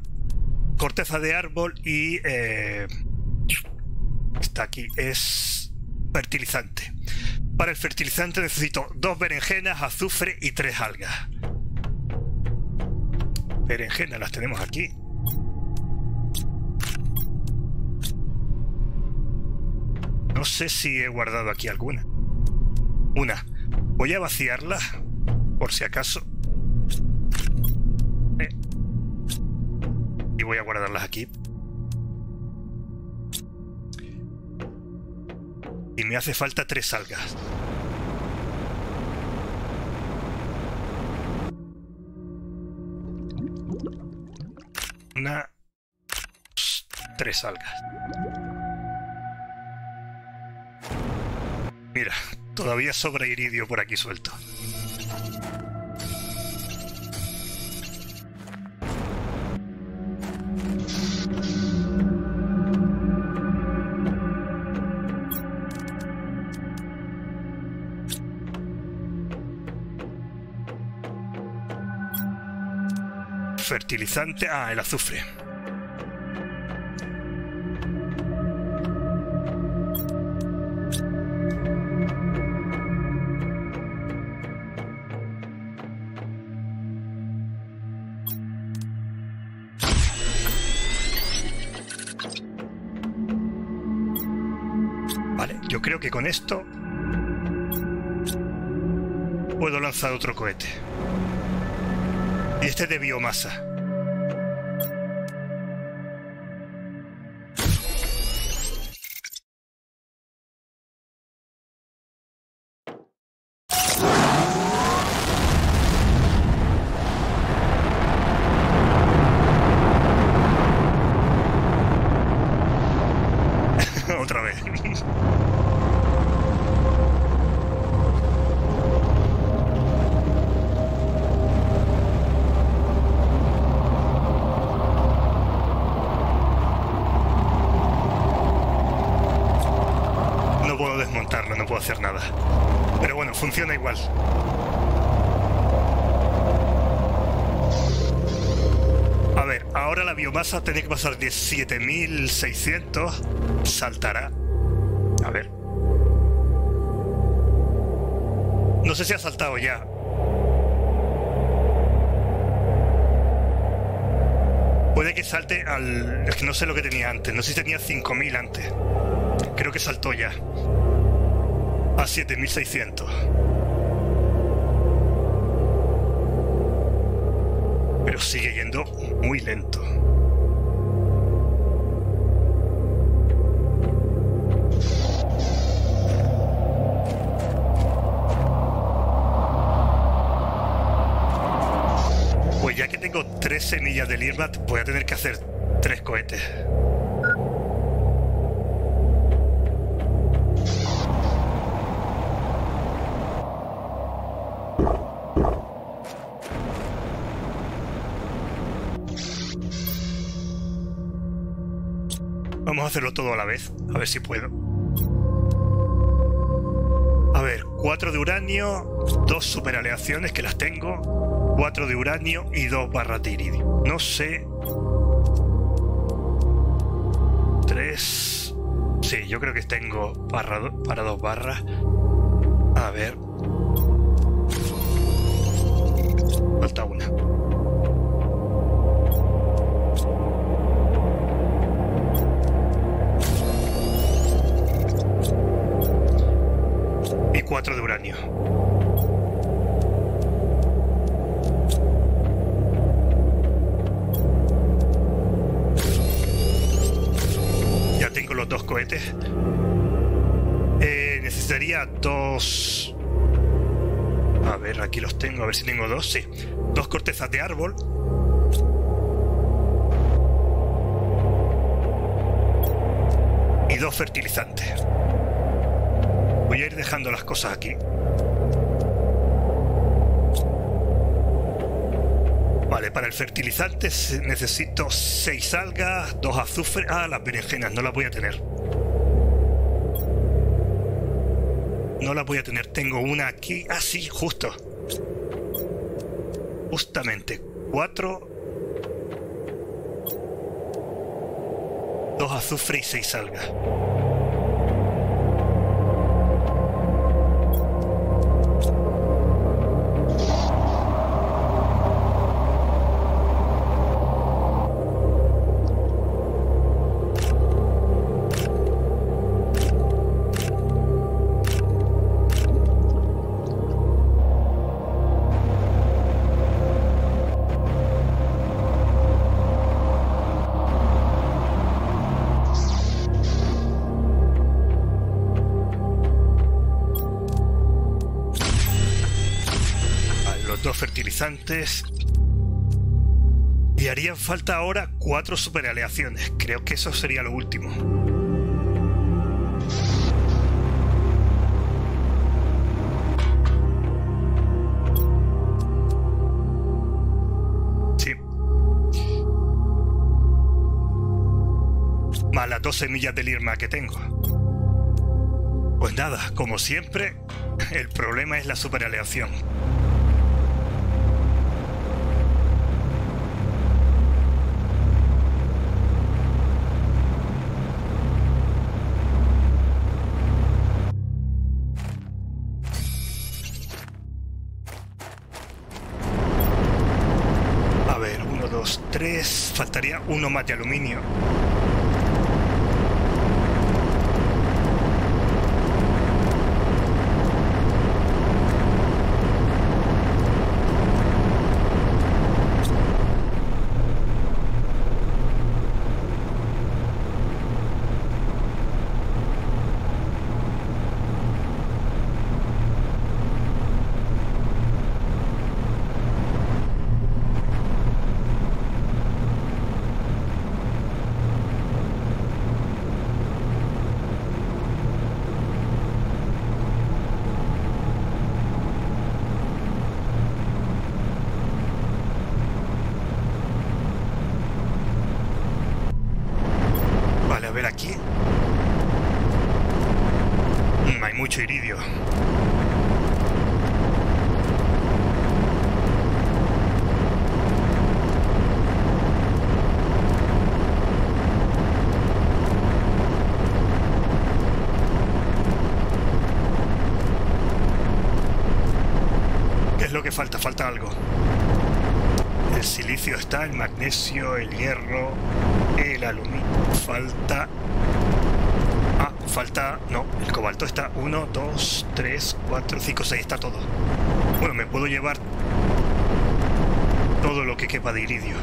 corteza de árbol y está aquí, es fertilizante. Para el fertilizante necesito 2 berenjenas, azufre y 3 algas. Berenjenas las tenemos aquí. No sé si he guardado aquí alguna. Una. Voy a vaciarla, por si acaso. Y voy a guardarlas aquí. Y me hace falta 3 algas. Una... 3 algas. Mira, todavía sobra iridio por aquí suelto. Fertilizante... Ah, el azufre. Vale, yo creo que con esto puedo lanzar otro cohete. Y este es de biomasa. Otra vez. No puedo hacer nada. Pero bueno, funciona igual. A ver, ahora la biomasa tiene que pasar 17.600. Saltará. A ver. No sé si ha saltado ya. Puede que salte al... Es que no sé lo que tenía antes. No sé si tenía 5.000 antes. Creo que saltó ya. A 7.600. Pero sigue yendo muy lento. Pues ya que tengo 3 semillas de lirma, voy a tener que hacer 3 cohetes. Vamos a hacerlo todo a la vez, a ver si puedo. A ver, 4 de uranio, 2 superaleaciones que las tengo, 4 de uranio y 2 barras de iridio. No sé... 3... Sí, yo creo que tengo para 2 barras. A ver... Falta una. Y 4 de uranio. Ya tengo los 2 cohetes. Necesitaría 2... A ver, aquí los tengo, a ver si tengo 2, sí. 2 cortezas de árbol. Y 2 fertilizantes. Voy a ir dejando las cosas aquí. Vale, para el fertilizante necesito 6 algas, 2 azufres... Ah, las berenjenas, no las voy a tener. No las voy a tener, tengo una aquí. Ah, sí, justo. Justamente. 4. 2 azufre y 6 algas. los dos fertilizantes. Y harían falta ahora 4 superaleaciones. Creo que eso sería lo último. Sí. Más las 2 semillas de lirma que tengo. Pues nada, como siempre, el problema es la superaleación. Faltaría uno más de aluminio. Falta algo. El silicio está, el magnesio, el hierro, el aluminio. Falta... Ah, falta... No, el cobalto está. 1, 2, 3, 4, 5, 6. Está todo. Bueno, me puedo llevar todo lo que quepa de iridio.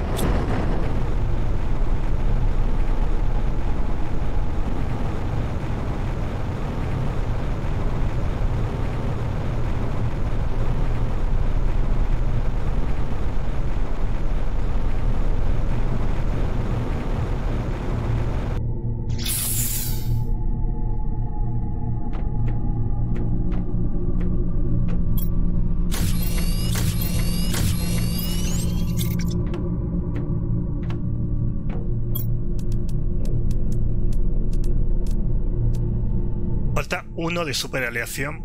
Uno de superaleación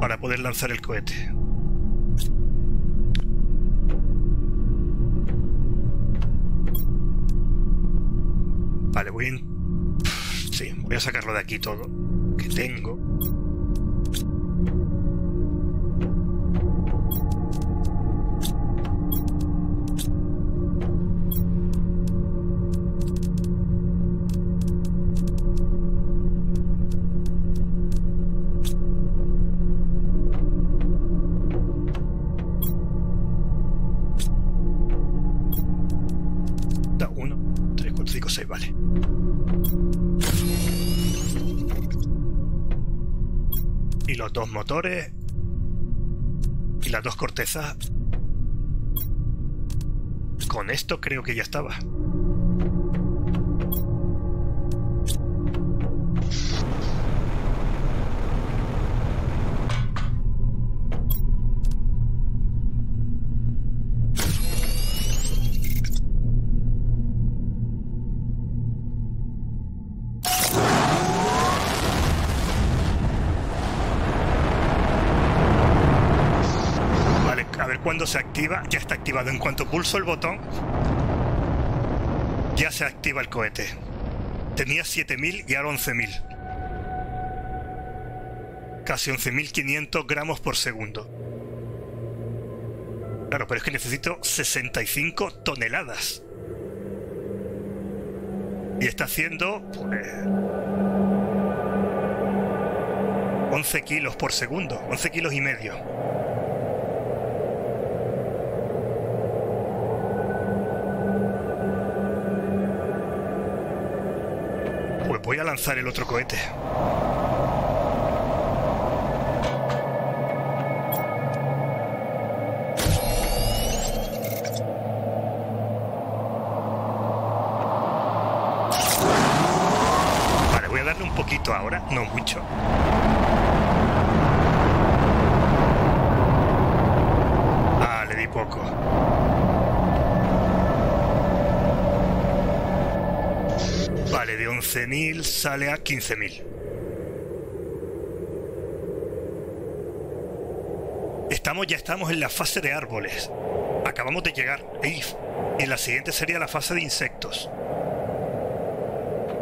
para poder lanzar el cohete. Vale, voy a sacarlo de aquí todo que tengo. Dos motores y las 2 cortezas. Con esto creo que ya estaba. Cuando se activa, ya está activado. En cuanto pulso el botón, ya se activa el cohete. Tenía 7.000 y ahora 11.000. Casi 11.500 gramos por segundo. Claro, pero es que necesito 65 toneladas. Y está haciendo, pues, 11 kilos por segundo, 11 kilos y medio. Voy a lanzar el otro cohete. nada, no mucho. Ah, le di poco. Vale, de 11.000 sale a 15.000. Ya estamos en la fase de árboles. Acabamos de llegar. Y la siguiente sería la fase de insectos.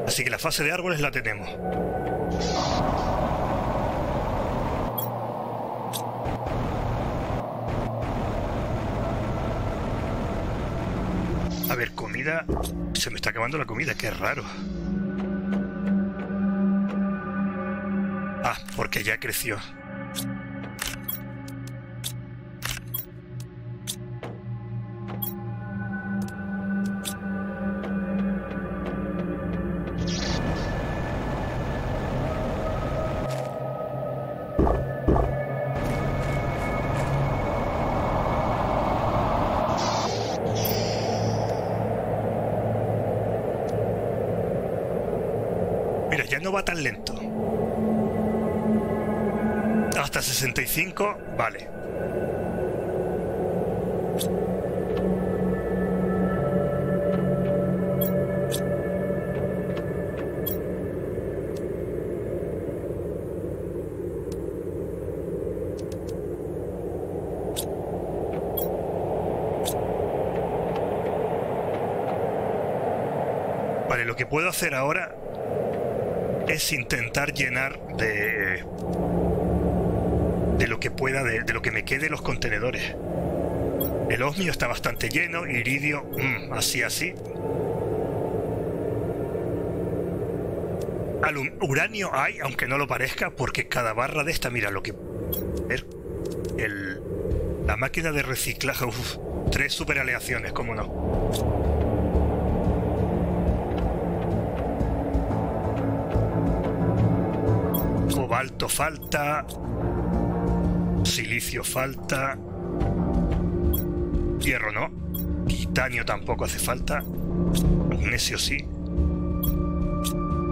Así que la fase de árboles la tenemos. A ver, comida... Se me está acabando la comida, qué raro. Ah, porque ya creció. Va tan lento. Hasta 65, vale. Vale, lo que puedo hacer ahora es intentar llenar de lo que pueda, de lo que me quede, los contenedores. El osmio está bastante lleno, iridio, así. Uranio hay, aunque no lo parezca, porque cada barra de esta, mira, lo que... La máquina de reciclaje, 3 superaleaciones, cómo no. Cobalto falta, silicio falta, hierro no, titanio tampoco hace falta, magnesio sí,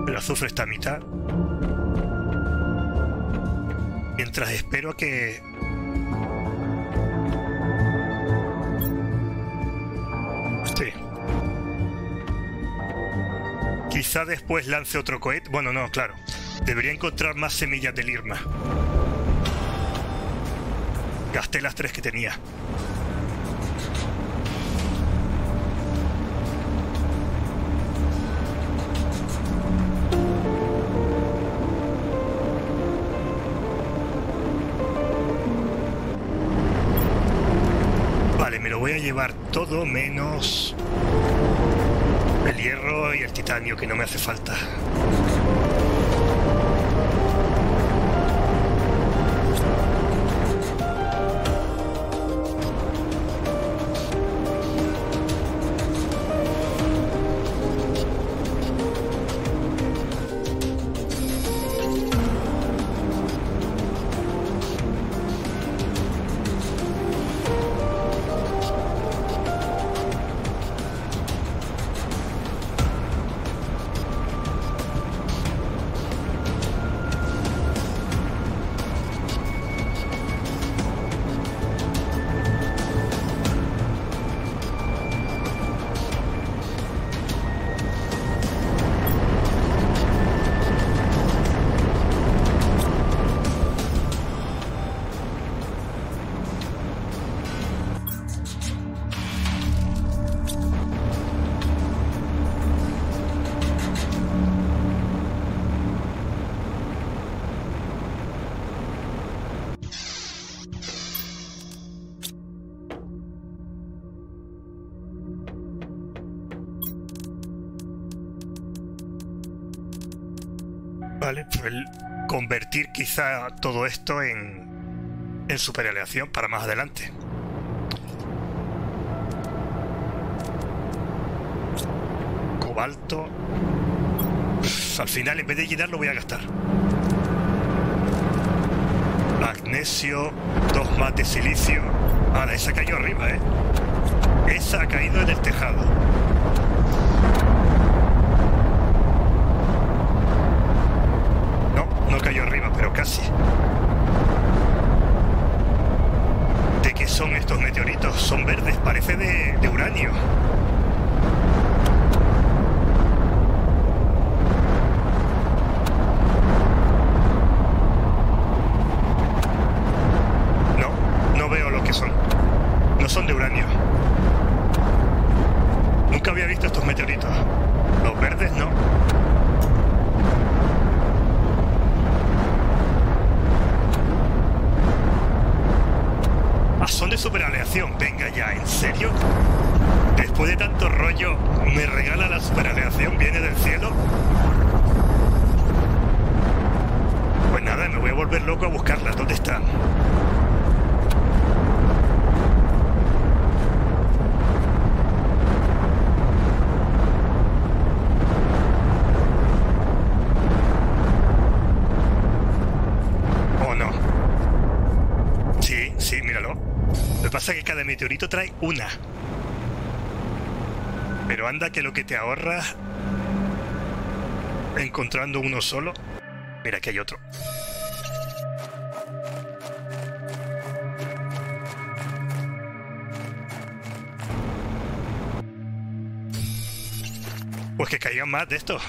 el azufre está a mitad. Mientras espero a que... Sí. Quizá después lance otro cohete, bueno no, claro. Debería encontrar más semillas de lirma. Gasté las 3 que tenía. Vale, me lo voy a llevar todo menos el hierro y el titanio, que no me hace falta. Vale, pues convertir quizá todo esto en superaleación para más adelante. Cobalto. Pues al final, en vez de llenar, lo voy a gastar. Magnesio, 2 más de silicio. Ahora, esa cayó arriba, ¿eh? Esa ha caído en el tejado. pero casi. ¿De qué son estos meteoritos? Son verdes, parece de uranio. No veo lo que son. No son de uranio. Nunca había visto estos meteoritos. Los verdes no. Son de superaleación. Venga ya, ¿en serio? Después de tanto rollo, ¿me regala la superaleación? ¿Viene del cielo? Pues nada, me voy a volver loco a buscarla. ¿Dónde están? Que cada meteorito trae una, pero anda que lo que te ahorras encontrando uno solo. Mira, que hay otro. Pues que caigan más de estos.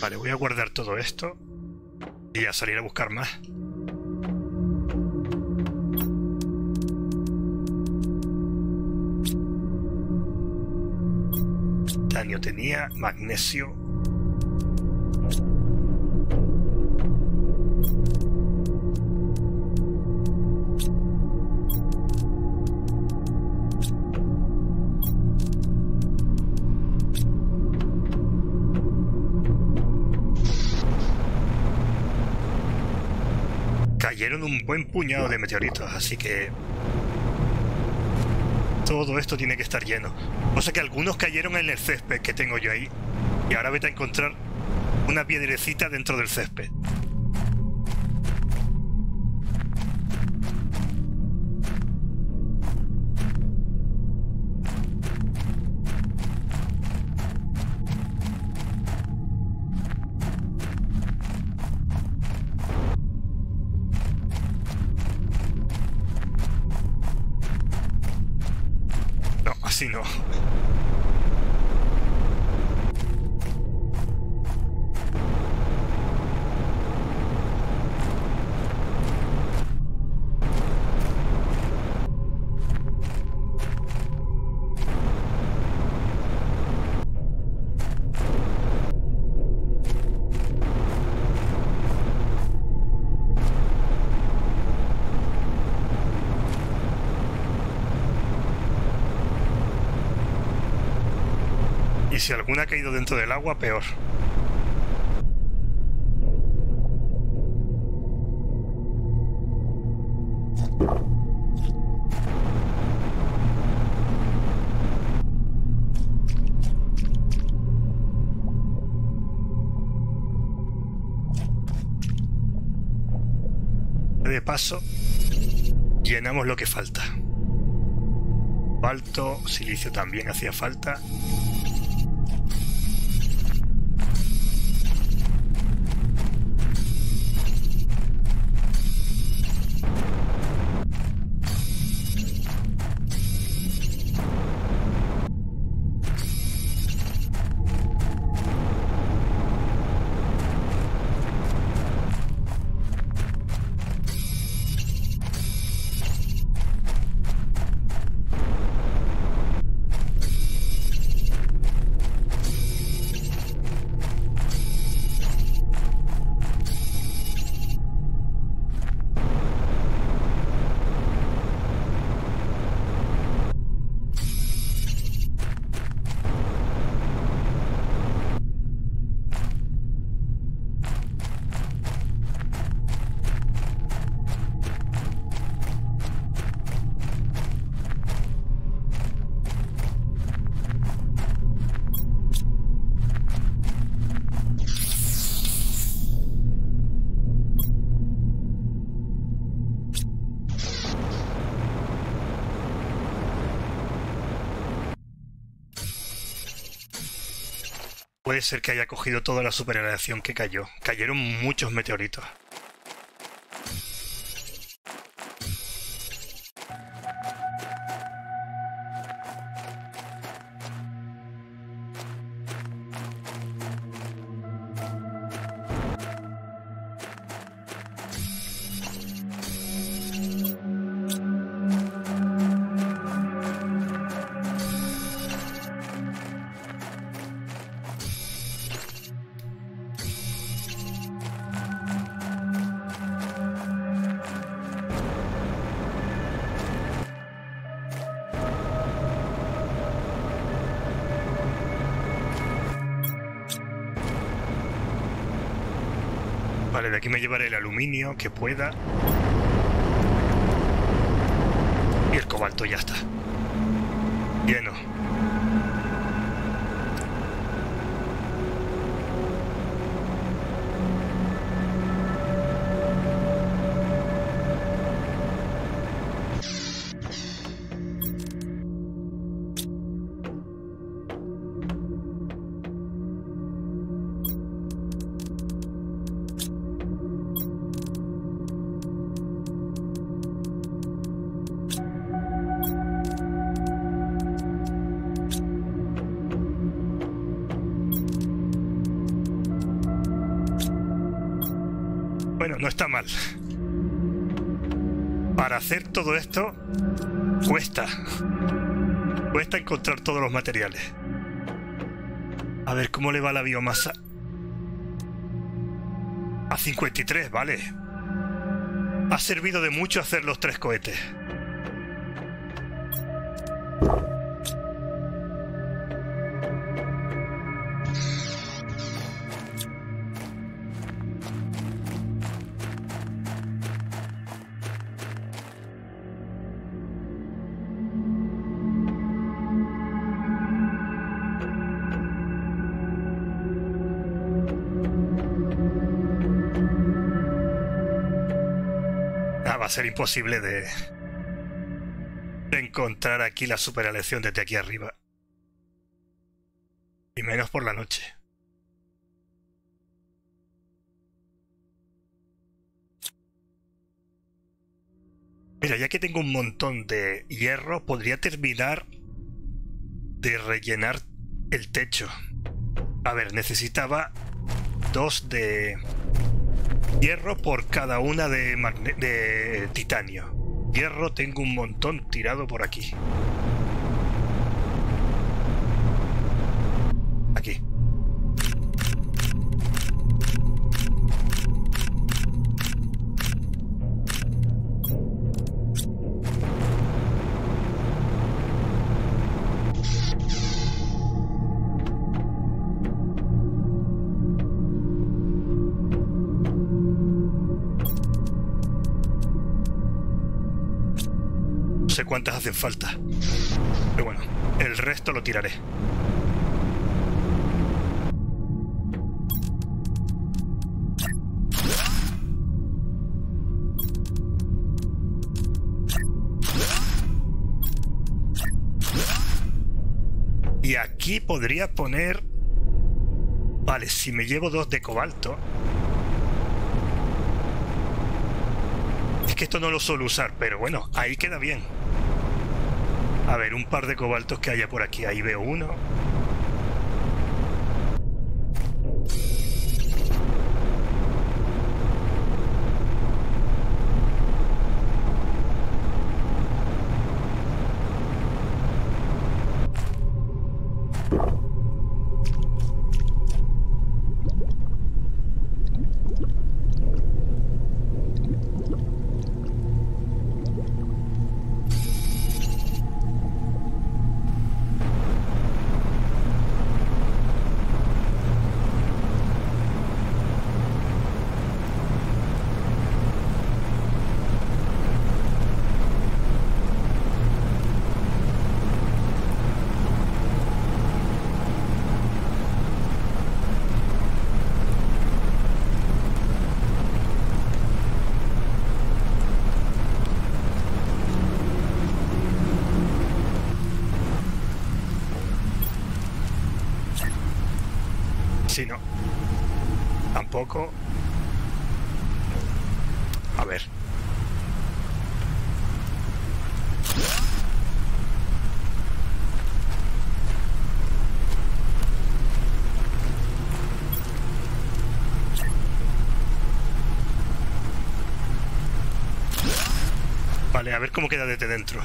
Vale, voy a guardar todo esto y a salir a buscar más. Titanio tenía, magnesio. Cayeron un buen puñado de meteoritos, así que todo esto tiene que estar lleno. O sea que algunos cayeron en el césped que tengo yo ahí, y ahora vete a encontrar una piedrecita dentro del césped. Si no, si alguna ha caído dentro del agua, peor. De paso, llenamos lo que falta. Balto, silicio también hacía falta. Puede ser que haya cogido toda la superradiación que cayó. Cayeron muchos meteoritos. Vale, de aquí me llevaré el aluminio que pueda. Y el cobalto, ya está. Lleno. Bueno, no está mal. Para hacer todo esto cuesta. Cuesta encontrar todos los materiales. A ver cómo le va la biomasa. A 53, vale. Ha servido de mucho hacer los 3 cohetes. Va a ser imposible de encontrar aquí la superaleación desde aquí arriba. Y menos por la noche. Mira, ya que tengo un montón de hierro, podría terminar de rellenar el techo. A ver, necesitaba 2 de... hierro por cada una de titanio. Hierro tengo un montón tirado por aquí. Aquí. No sé cuántas hacen falta, pero bueno, el resto lo tiraré. Y aquí podría poner... Vale, si me llevo 2 de cobalto... Es que esto no lo suelo usar, pero bueno, ahí queda bien. A ver, un par de cobaltos que haya por aquí. Ahí veo uno. Sí, no. Tampoco. A ver. Vale, a ver cómo queda desde dentro.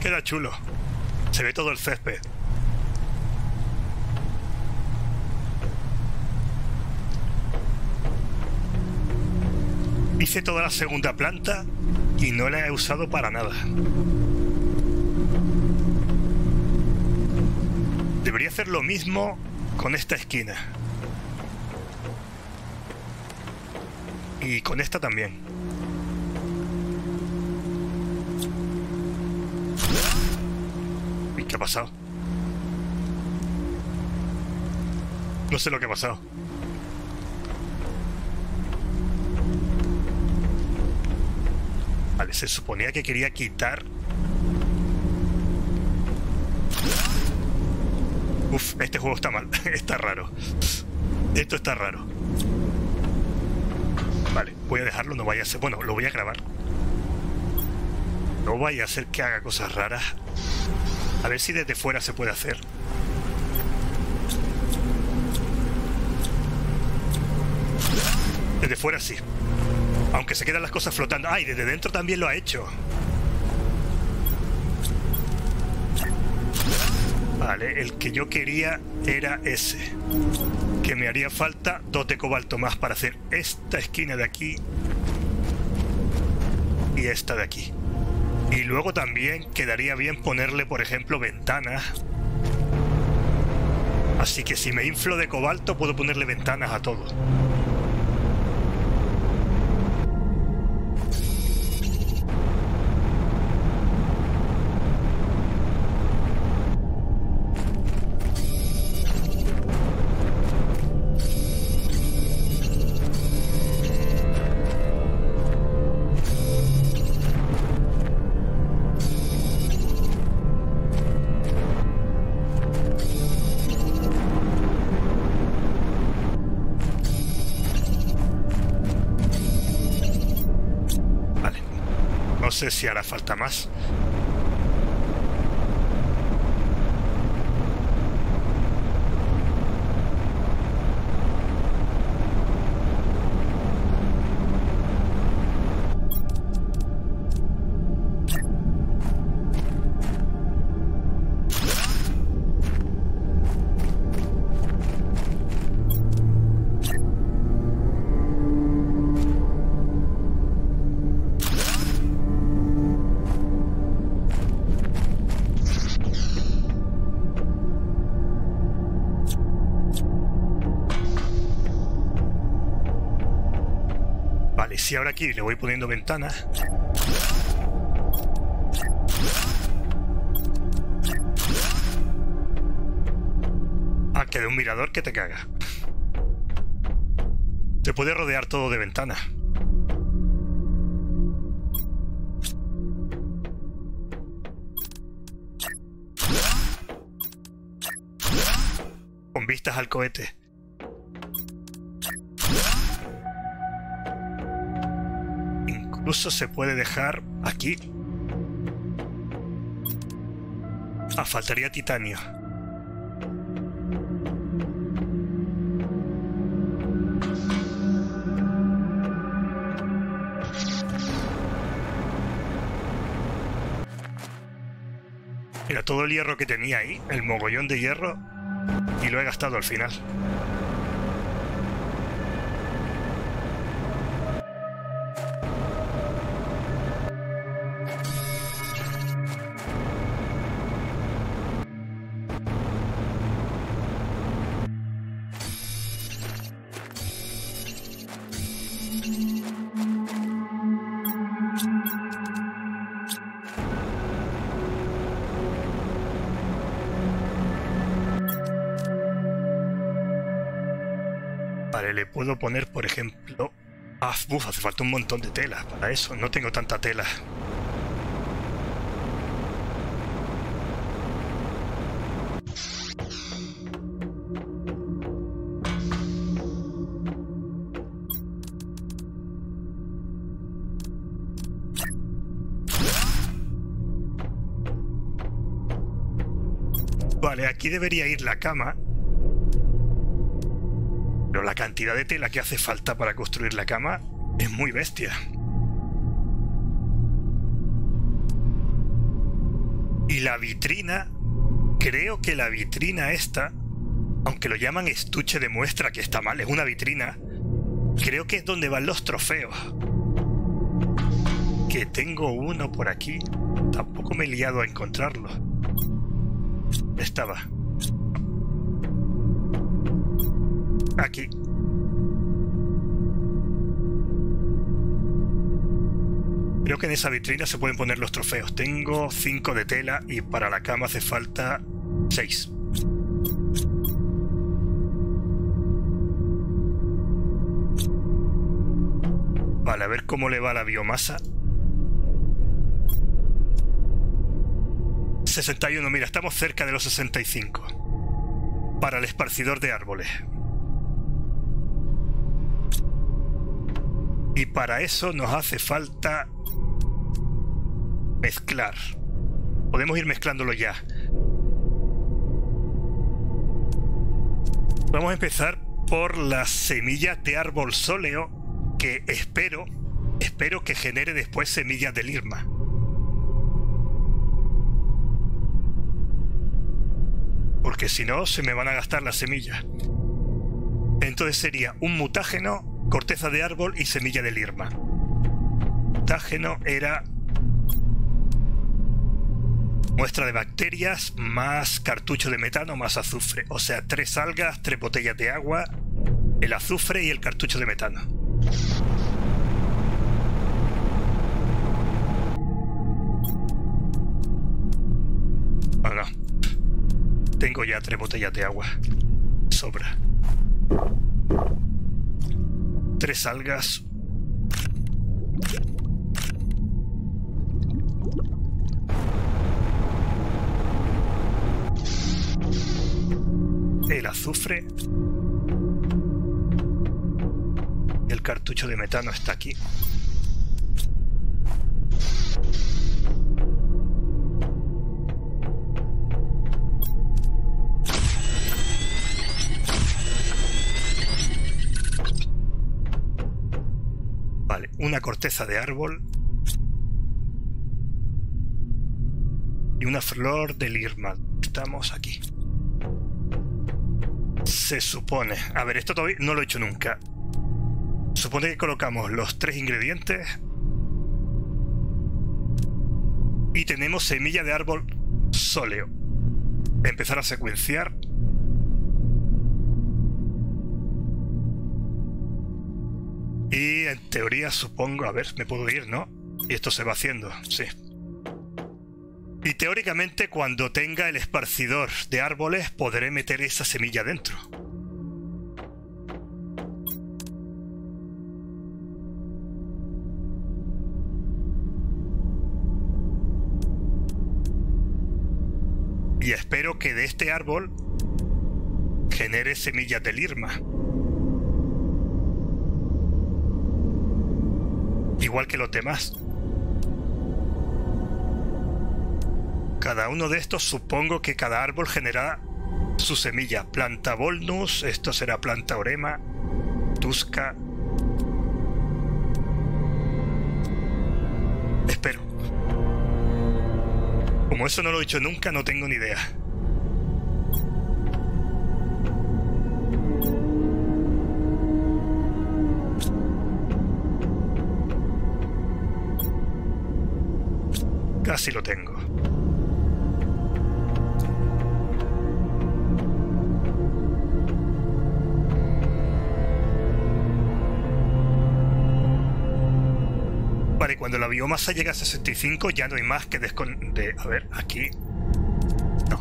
Queda chulo. Se ve todo el césped. Hice toda la segunda planta y no la he usado para nada. Debería hacer lo mismo con esta esquina. Y con esta también. ¿Qué ha pasado? No sé lo que ha pasado. Vale, se suponía que quería quitar... Uf, este juego está mal. Está raro. Esto está raro. Vale, voy a dejarlo, no vaya a ser... Bueno, lo voy a grabar. No vaya a ser que haga cosas raras. A ver si desde fuera se puede hacer. Desde fuera sí. Aunque se quedan las cosas flotando. ¡Ay! Desde dentro también lo ha hecho. Vale, el que yo quería era ese. Que me haría falta 2 de cobalto más para hacer esta esquina de aquí. Y esta de aquí. Y luego también quedaría bien ponerle, por ejemplo, ventanas. Así que si me inflo de cobalto, puedo ponerle ventanas a todo. No sé si hará falta más. Y ahora aquí le voy poniendo ventanas. Ah, que de un mirador que te caga. Se puede rodear todo de ventanas. Con vistas al cohete. Incluso se puede dejar aquí. Ah, faltaría titanio. Mira, todo el hierro que tenía ahí, el mogollón de hierro, y lo he gastado al final. Vale, le puedo poner, por ejemplo, Hace falta un montón de tela para eso. No tengo tanta tela. Vale, aquí debería ir la cama. Pero la cantidad de tela que hace falta para construir la cama es muy bestia. Y la vitrina, creo que la vitrina esta, aunque lo llaman estuche de muestra, que está mal, es una vitrina, creo que es donde van los trofeos. Que tengo uno por aquí, tampoco me he liado a encontrarlo. Estaba aquí. Creo que en esa vitrina se pueden poner los trofeos. Tengo 5 de tela y para la cama hace falta 6. Vale, a ver cómo le va la biomasa. 61, mira, estamos cerca de los 65. Para el esparcidor de árboles. Y para eso nos hace falta mezclar. Podemos ir mezclándolo ya. Vamos a empezar por las semillas de árbol sóleo, que espero que genere después semillas de lirma. Porque si no, se me van a gastar las semillas. Entonces sería un mutágeno, corteza de árbol y semilla de lirma. Mutágeno era muestra de bacterias más cartucho de metano más azufre. O sea, 3 algas, 3 botellas de agua, el azufre y el cartucho de metano. Bueno, tengo ya 3 botellas de agua. Sobra. 3 algas. El azufre. El cartucho de metano está aquí. Una corteza de árbol y una flor de lirma. Estamos aquí. Se supone... A ver, esto todavía no lo he hecho nunca. Supone que colocamos los 3 ingredientes y tenemos semilla de árbol sóleo. Empezar a secuenciar. Y en teoría supongo... A ver, me puedo ir, ¿no? Y esto se va haciendo, sí. Y teóricamente cuando tenga el esparcidor de árboles podré meter esa semilla dentro. Y espero que de este árbol genere semillas de lirma. Igual que los demás. Cada uno de estos, supongo que cada árbol generará su semilla. Planta volnus, esto será planta orema, tusca. Espero. Como eso no lo he hecho nunca, no tengo ni idea. Casi lo tengo. Vale, cuando la biomasa llega a 65 ya no hay más que A ver, aquí... No.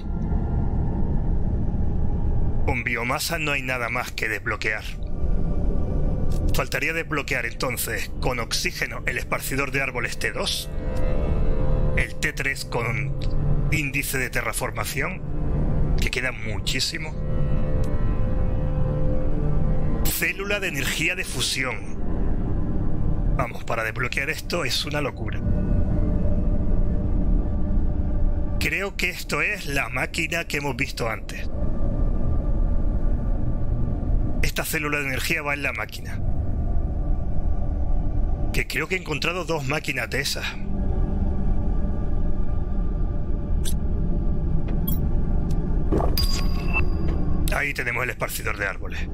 Con biomasa no hay nada más que desbloquear. Faltaría desbloquear entonces con oxígeno el esparcidor de árboles T2, el T3 con índice de terraformación, que queda muchísimo, célula de energía de fusión. Vamos, para desbloquear esto es una locura. Creo que esto es la máquina que hemos visto antes. Esta célula de energía va en la máquina. Que creo que he encontrado dos máquinas de esas. Ahí tenemos el esparcidor de árboles.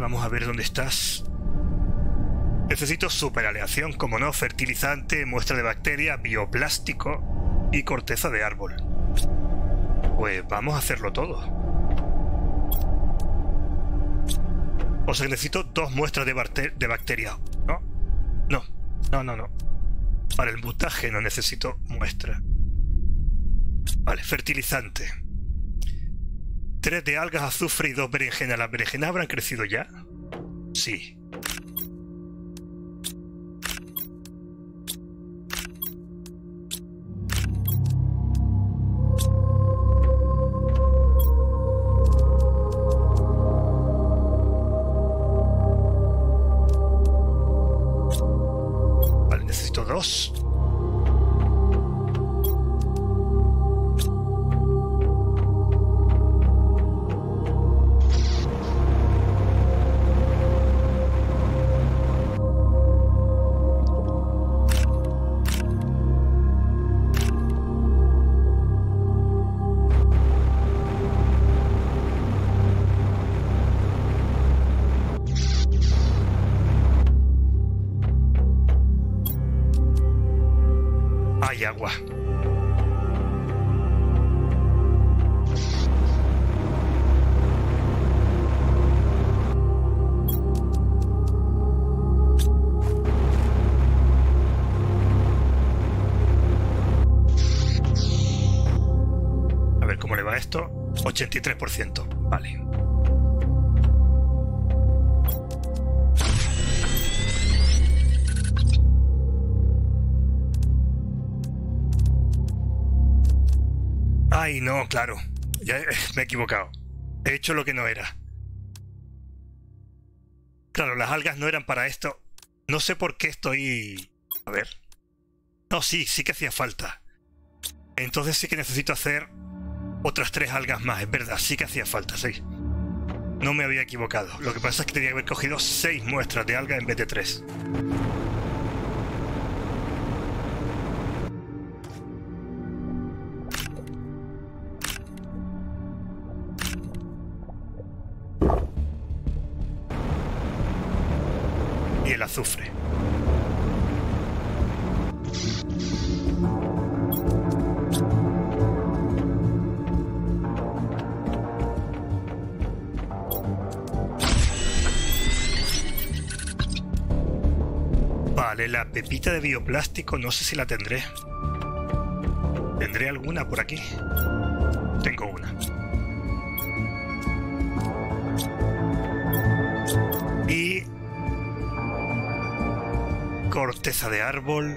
Vamos a ver dónde estás. Necesito superaleación, como no, fertilizante, muestra de bacteria, bioplástico y corteza de árbol. Pues vamos a hacerlo todo. O sea, necesito dos muestras de bacteria. ¿No? No. Para el mutaje no necesito muestra. Vale, fertilizante. 3 de algas, azufre y 2 berenjenas. ¿Las berenjenas habrán crecido ya? Sí. Vale, necesito 2. Agua. A ver cómo le va esto. 83%. Vale. Ay, no, claro. Ya me he equivocado. He hecho lo que no era. Claro, las algas no eran para esto. No sé por qué estoy... A ver. No, sí que hacía falta. Entonces sí que necesito hacer otras 3 algas más. Es verdad, sí que hacía falta, sí. No me había equivocado. Lo que pasa es que tenía que haber cogido 6 muestras de algas en vez de 3. Azufre. Vale, la pepita de bioplástico no sé si la tendré. ¿Tendré alguna por aquí? Tengo una. Y... corteza de árbol.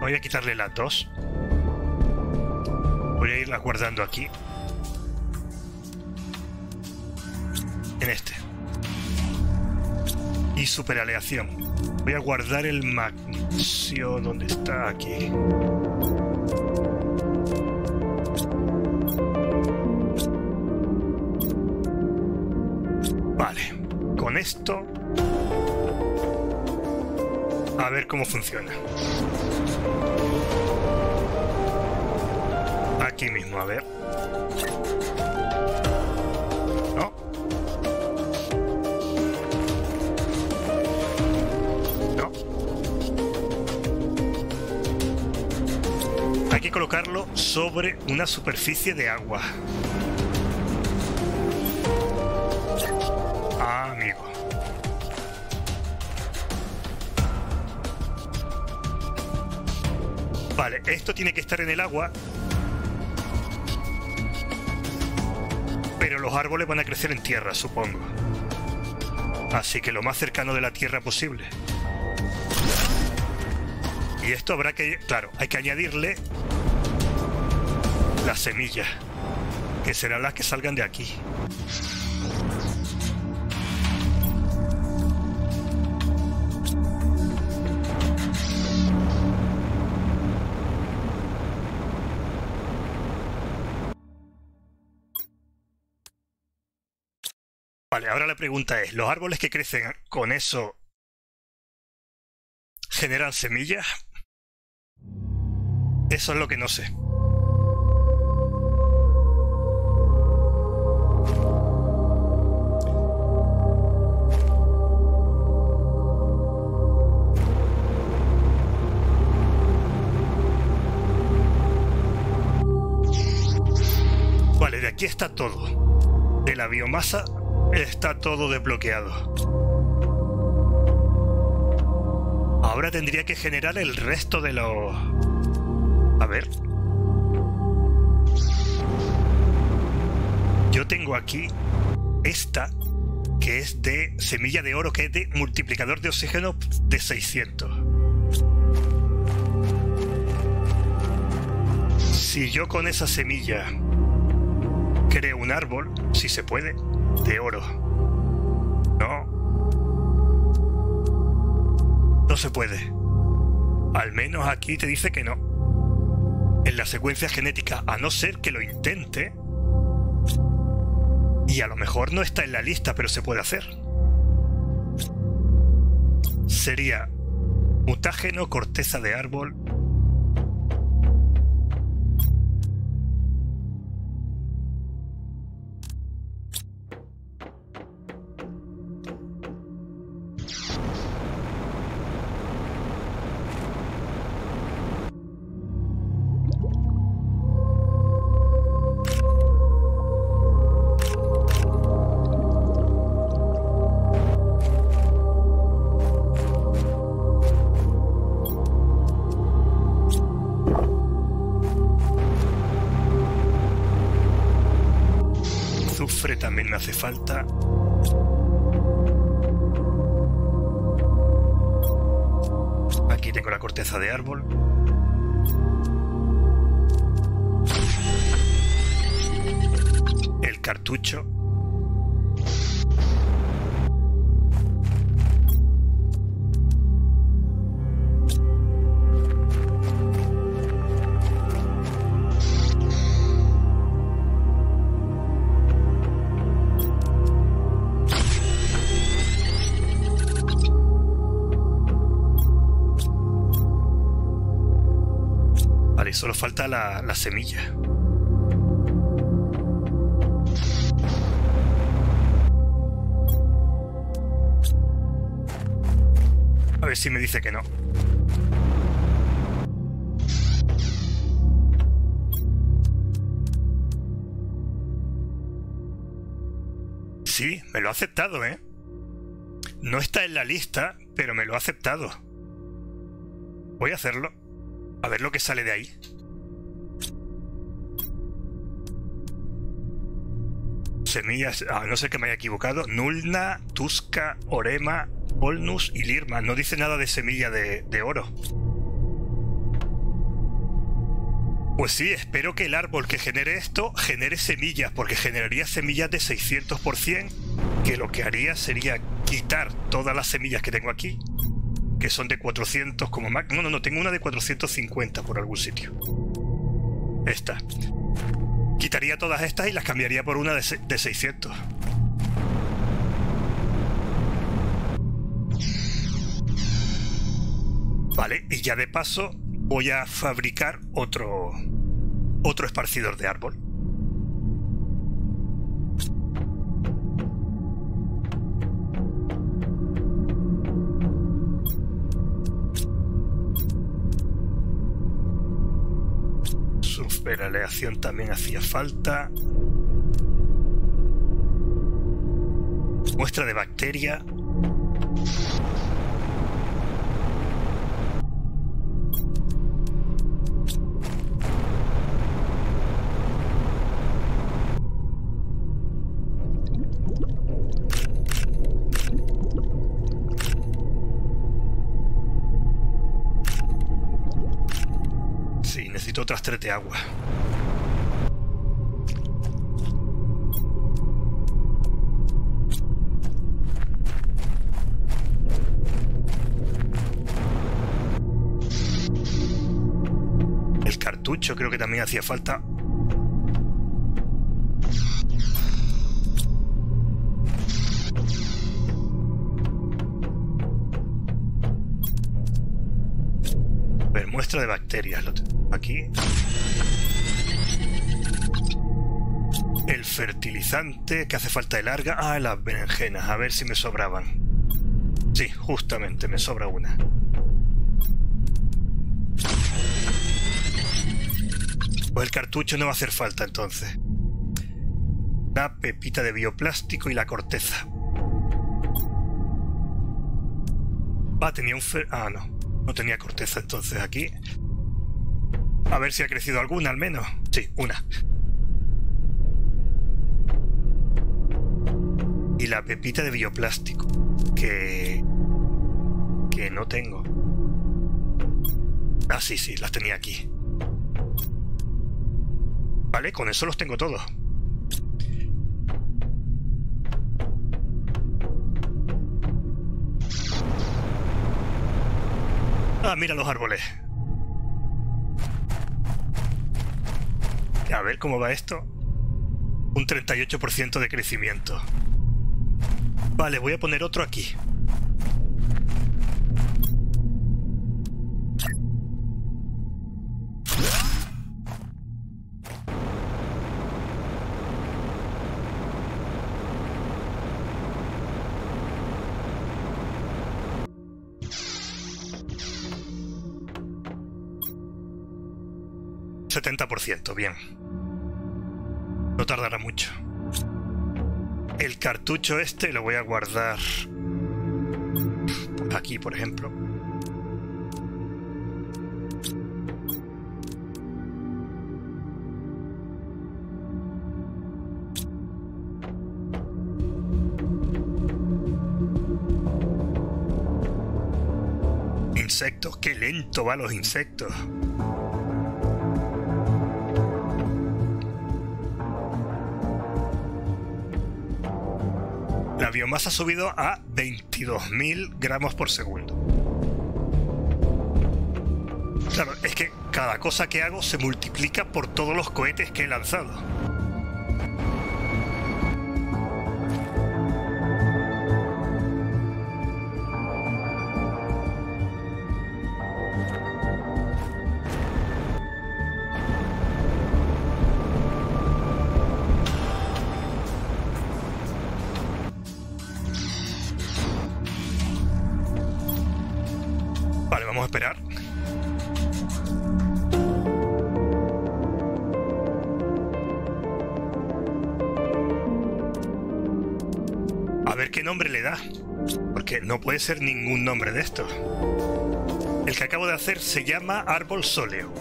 Voy a quitarle las 2. Voy a irlas guardando aquí. En este. Y superaleación. Voy a guardar el magnesio. ¿Dónde está? Aquí. Vale. Con esto... a ver cómo funciona. Aquí mismo, a ver. No. No. Hay que colocarlo sobre una superficie de agua. Ah, amigo. Vale, esto tiene que estar en el agua, pero los árboles van a crecer en tierra, supongo. Así que lo más cercano de la tierra posible. Y esto habrá que... Claro, hay que añadirle las semillas, que serán las que salgan de aquí. Vale, ahora la pregunta es, ¿los árboles que crecen con eso generan semillas? Eso es lo que no sé. Vale, de aquí está todo. De la biomasa... Está todo desbloqueado. Ahora tendría que generar el resto de los... A ver. Yo tengo aquí esta, que es de semilla de oro, que es de multiplicador de oxígeno de 600. Si yo con esa semilla creo un árbol, si se puede... de oro. No. No se puede. Al menos aquí te dice que no. En la secuencia genética, a no ser que lo intente. Y a lo mejor no está en la lista, pero se puede hacer. Sería mutágeno, corteza de árbol... También me hace falta. Aquí tengo la corteza de árbol. El cartucho. Solo falta la semilla. A ver si me dice que no. Sí, me lo ha aceptado, ¿eh? No está en la lista, pero me lo ha aceptado. Voy a hacerlo. A ver lo que sale de ahí. Semillas, a no ser que me haya equivocado, nulna, tusca, orema, volnus y lirma. No dice nada de semilla de oro. Pues sí, espero que el árbol que genere esto genere semillas, porque generaría semillas de 600%, que lo que haría sería quitar todas las semillas que tengo aquí, que son de 400 como más. No, tengo una de 450 por algún sitio. Esta. Quitaría todas estas y las cambiaría por una de 600. Vale, y ya de paso voy a fabricar otro esparcidor de árbol. Pero la aleación también hacía falta. Muestra de bacteria. necesito otras 3 de agua. El cartucho creo que también hacía falta. De bacterias aquí, el fertilizante que hace falta de larga, ah, las berenjenas, a ver si me sobraban. Sí, justamente me sobra una. Pues el cartucho no va a hacer falta entonces. La pepita de bioplástico y la corteza. Ah, tenía un ah, no. No tenía corteza entonces aquí. A ver si ha crecido alguna al menos. Sí, una. Y la pepita de bioplástico. Que no tengo. Ah, sí, sí, las tenía aquí. Vale, con eso los tengo todos. Ah, mira los árboles. A ver cómo va esto. Un 38% de crecimiento. Vale, voy a poner otro aquí. Bien. No tardará mucho. El cartucho este lo voy a guardar aquí, por ejemplo. Insectos, qué lento van los insectos. La biomasa ha subido a 22.000 gramos por segundo. Claro, es que cada cosa que hago se multiplica por todos los cohetes que he lanzado. No puede ser ningún nombre de estos. El que acabo de hacer se llama árbol sóleo.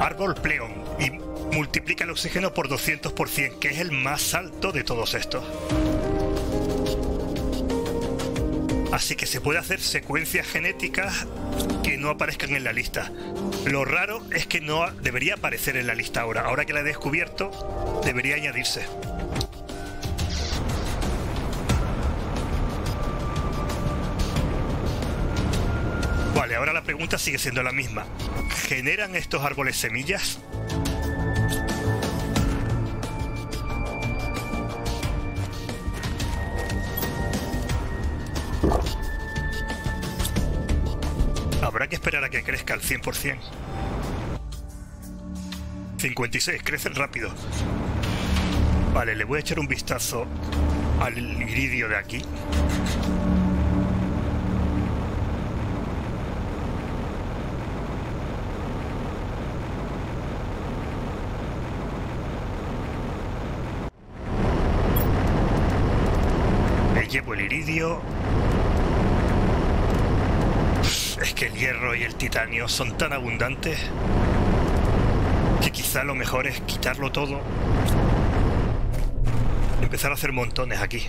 Árbol pleón. Y multiplica el oxígeno por 200%, que es el más alto de todos estos. Así que se puede hacer secuencias genéticas que no aparezcan en la lista. Lo raro es que no debería aparecer en la lista ahora. Ahora que la he descubierto, debería añadirse. Vale, ahora la pregunta sigue siendo la misma. ¿Generan estos árboles semillas? Habrá que esperar a que crezca al 100%. 56, crecen rápido. Vale, le voy a echar un vistazo al iridio de aquí. Me llevo el iridio. Que el hierro y el titanio son tan abundantes que quizá lo mejor es quitarlo todo y empezar a hacer montones aquí.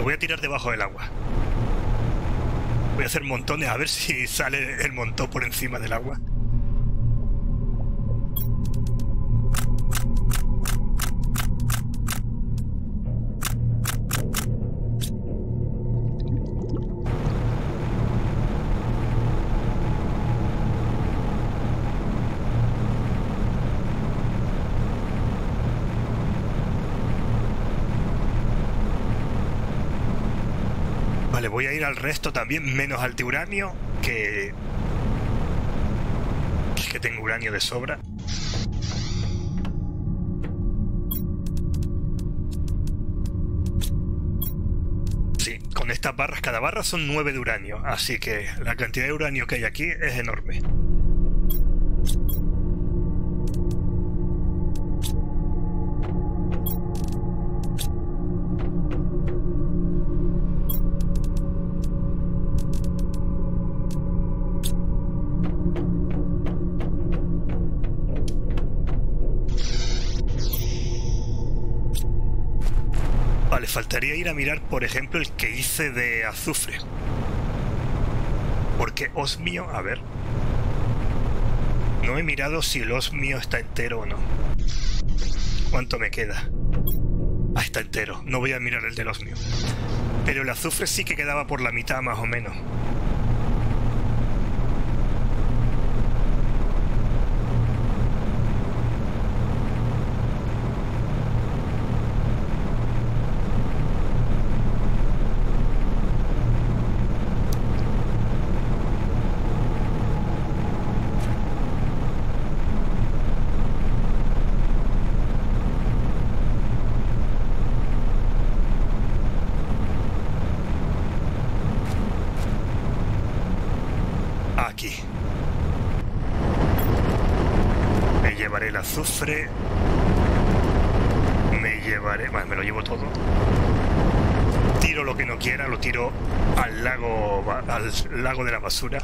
Lo voy a tirar debajo del agua. Voy a hacer montones a ver si sale el montón por encima del agua. Voy a ir al resto también, menos al tiuranio, que tengo uranio de sobra. Sí, con estas barras, cada barra son 9 de uranio, así que la cantidad de uranio que hay aquí es enorme. Faltaría ir a mirar, por ejemplo, el que hice de azufre. Porque osmio, a ver... No he mirado si el osmio está entero o no. ¿Cuánto me queda? Ah, está entero. No voy a mirar el del osmio. Pero el azufre sí que quedaba por la mitad, más o menos. Me llevaré, bueno, me lo llevo todo. Tiro lo que no quiera, lo tiro al lago de la basura.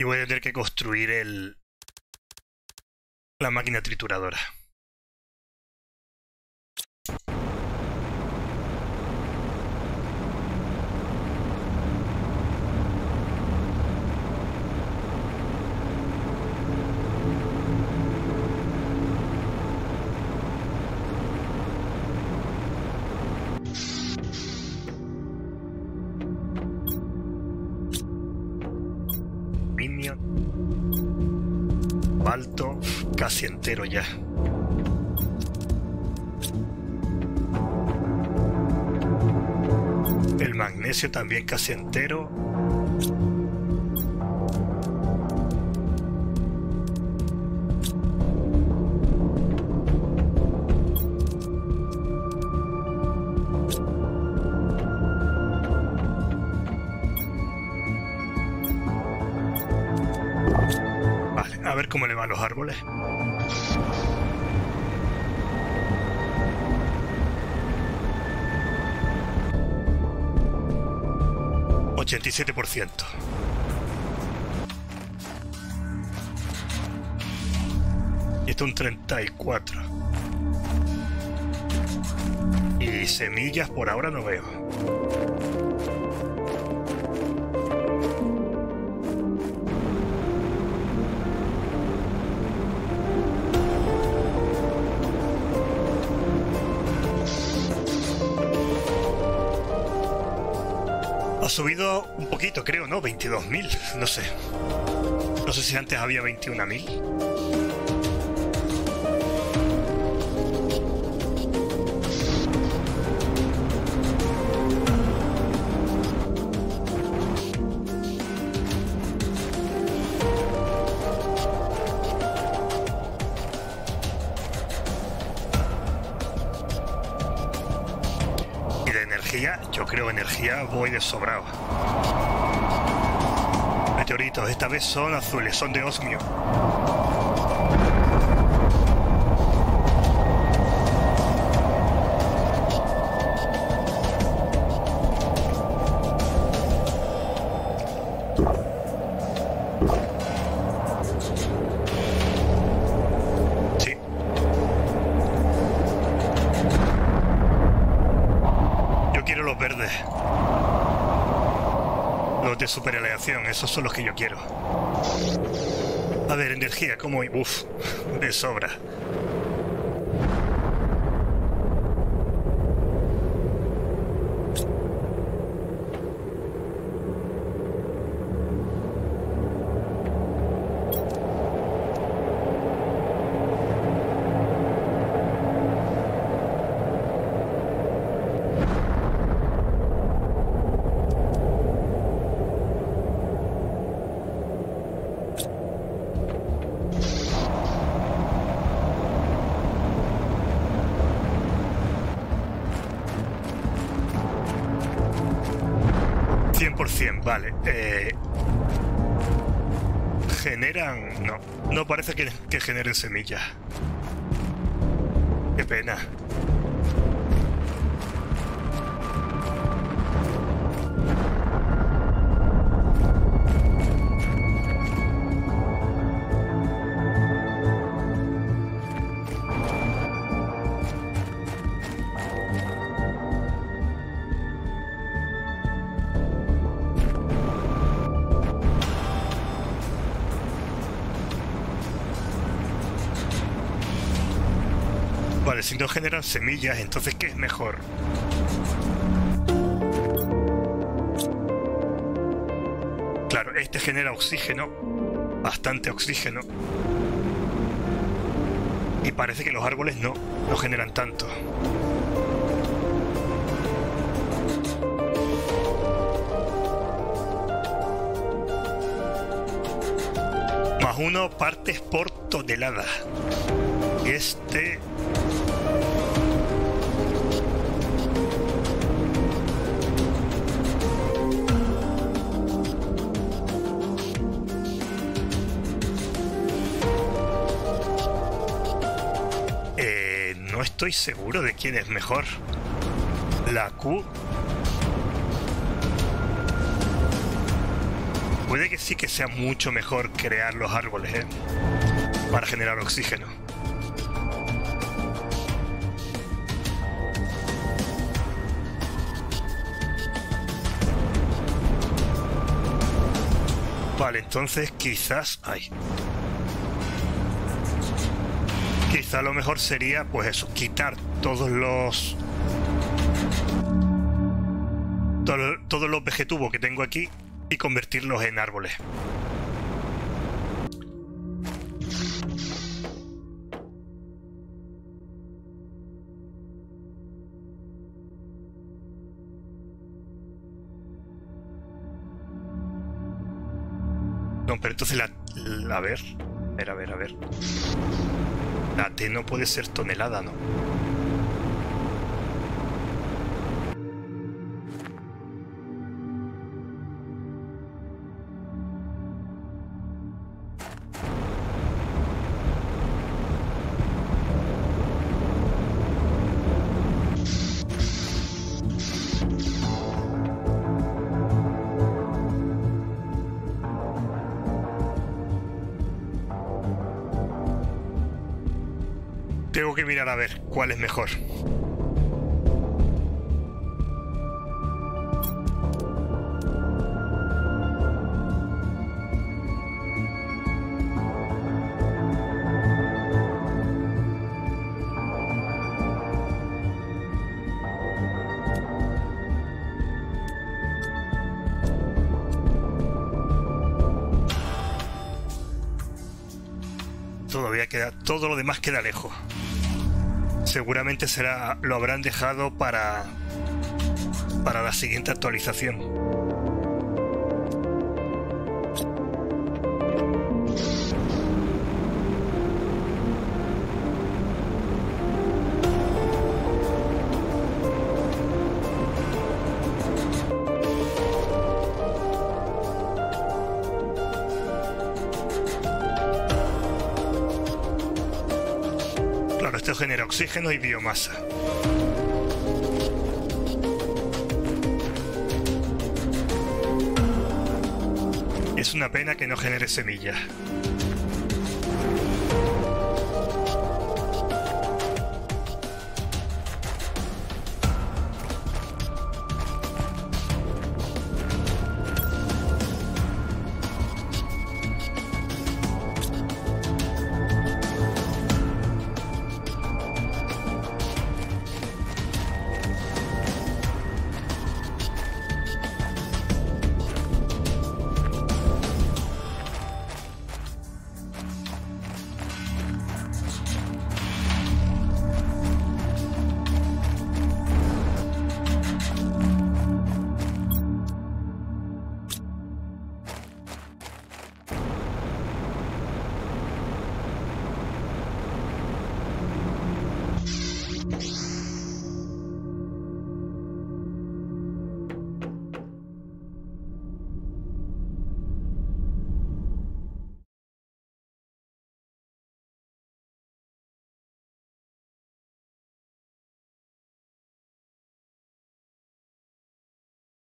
Y voy a tener que construir la máquina trituradora. Alto, casi entero ya. El magnesio también casi entero. A ver cómo le van a los árboles. ...87%. Y esto un 34%. Y semillas por ahora no veo. Ha subido un poquito, creo, ¿no? 22.000, no sé. No sé si antes había 21.000. energía, yo creo energía voy de sobrado. Meteoritos, esta vez son azules, son de osmio. Superaleación, esos son los que yo quiero. A ver, energía, como y uff, de sobra. Vale, generan... No parece que generen semillas. Qué pena. Si no generan semillas, entonces ¿qué es mejor? Claro, este genera oxígeno, bastante oxígeno. Y parece que los árboles no generan tanto. Más uno partes por tonelada. Y este... no estoy seguro de quién es mejor. La Q. Puede que sí que sea mucho mejor crear los árboles, ¿eh? Para generar oxígeno. Vale, entonces quizás... Ay. Quizá lo mejor sería, pues eso, quitar todos los vegetubos que tengo aquí y convertirlos en árboles. No, pero entonces la... A ver. La T no puede ser tonelada, ¿no? Tengo que mirar a ver cuál es mejor. Todavía queda, todo lo demás queda lejos. Seguramente será, lo habrán dejado para la siguiente actualización. Claro, esto genera oxígeno y biomasa. Es una pena que no genere semillas.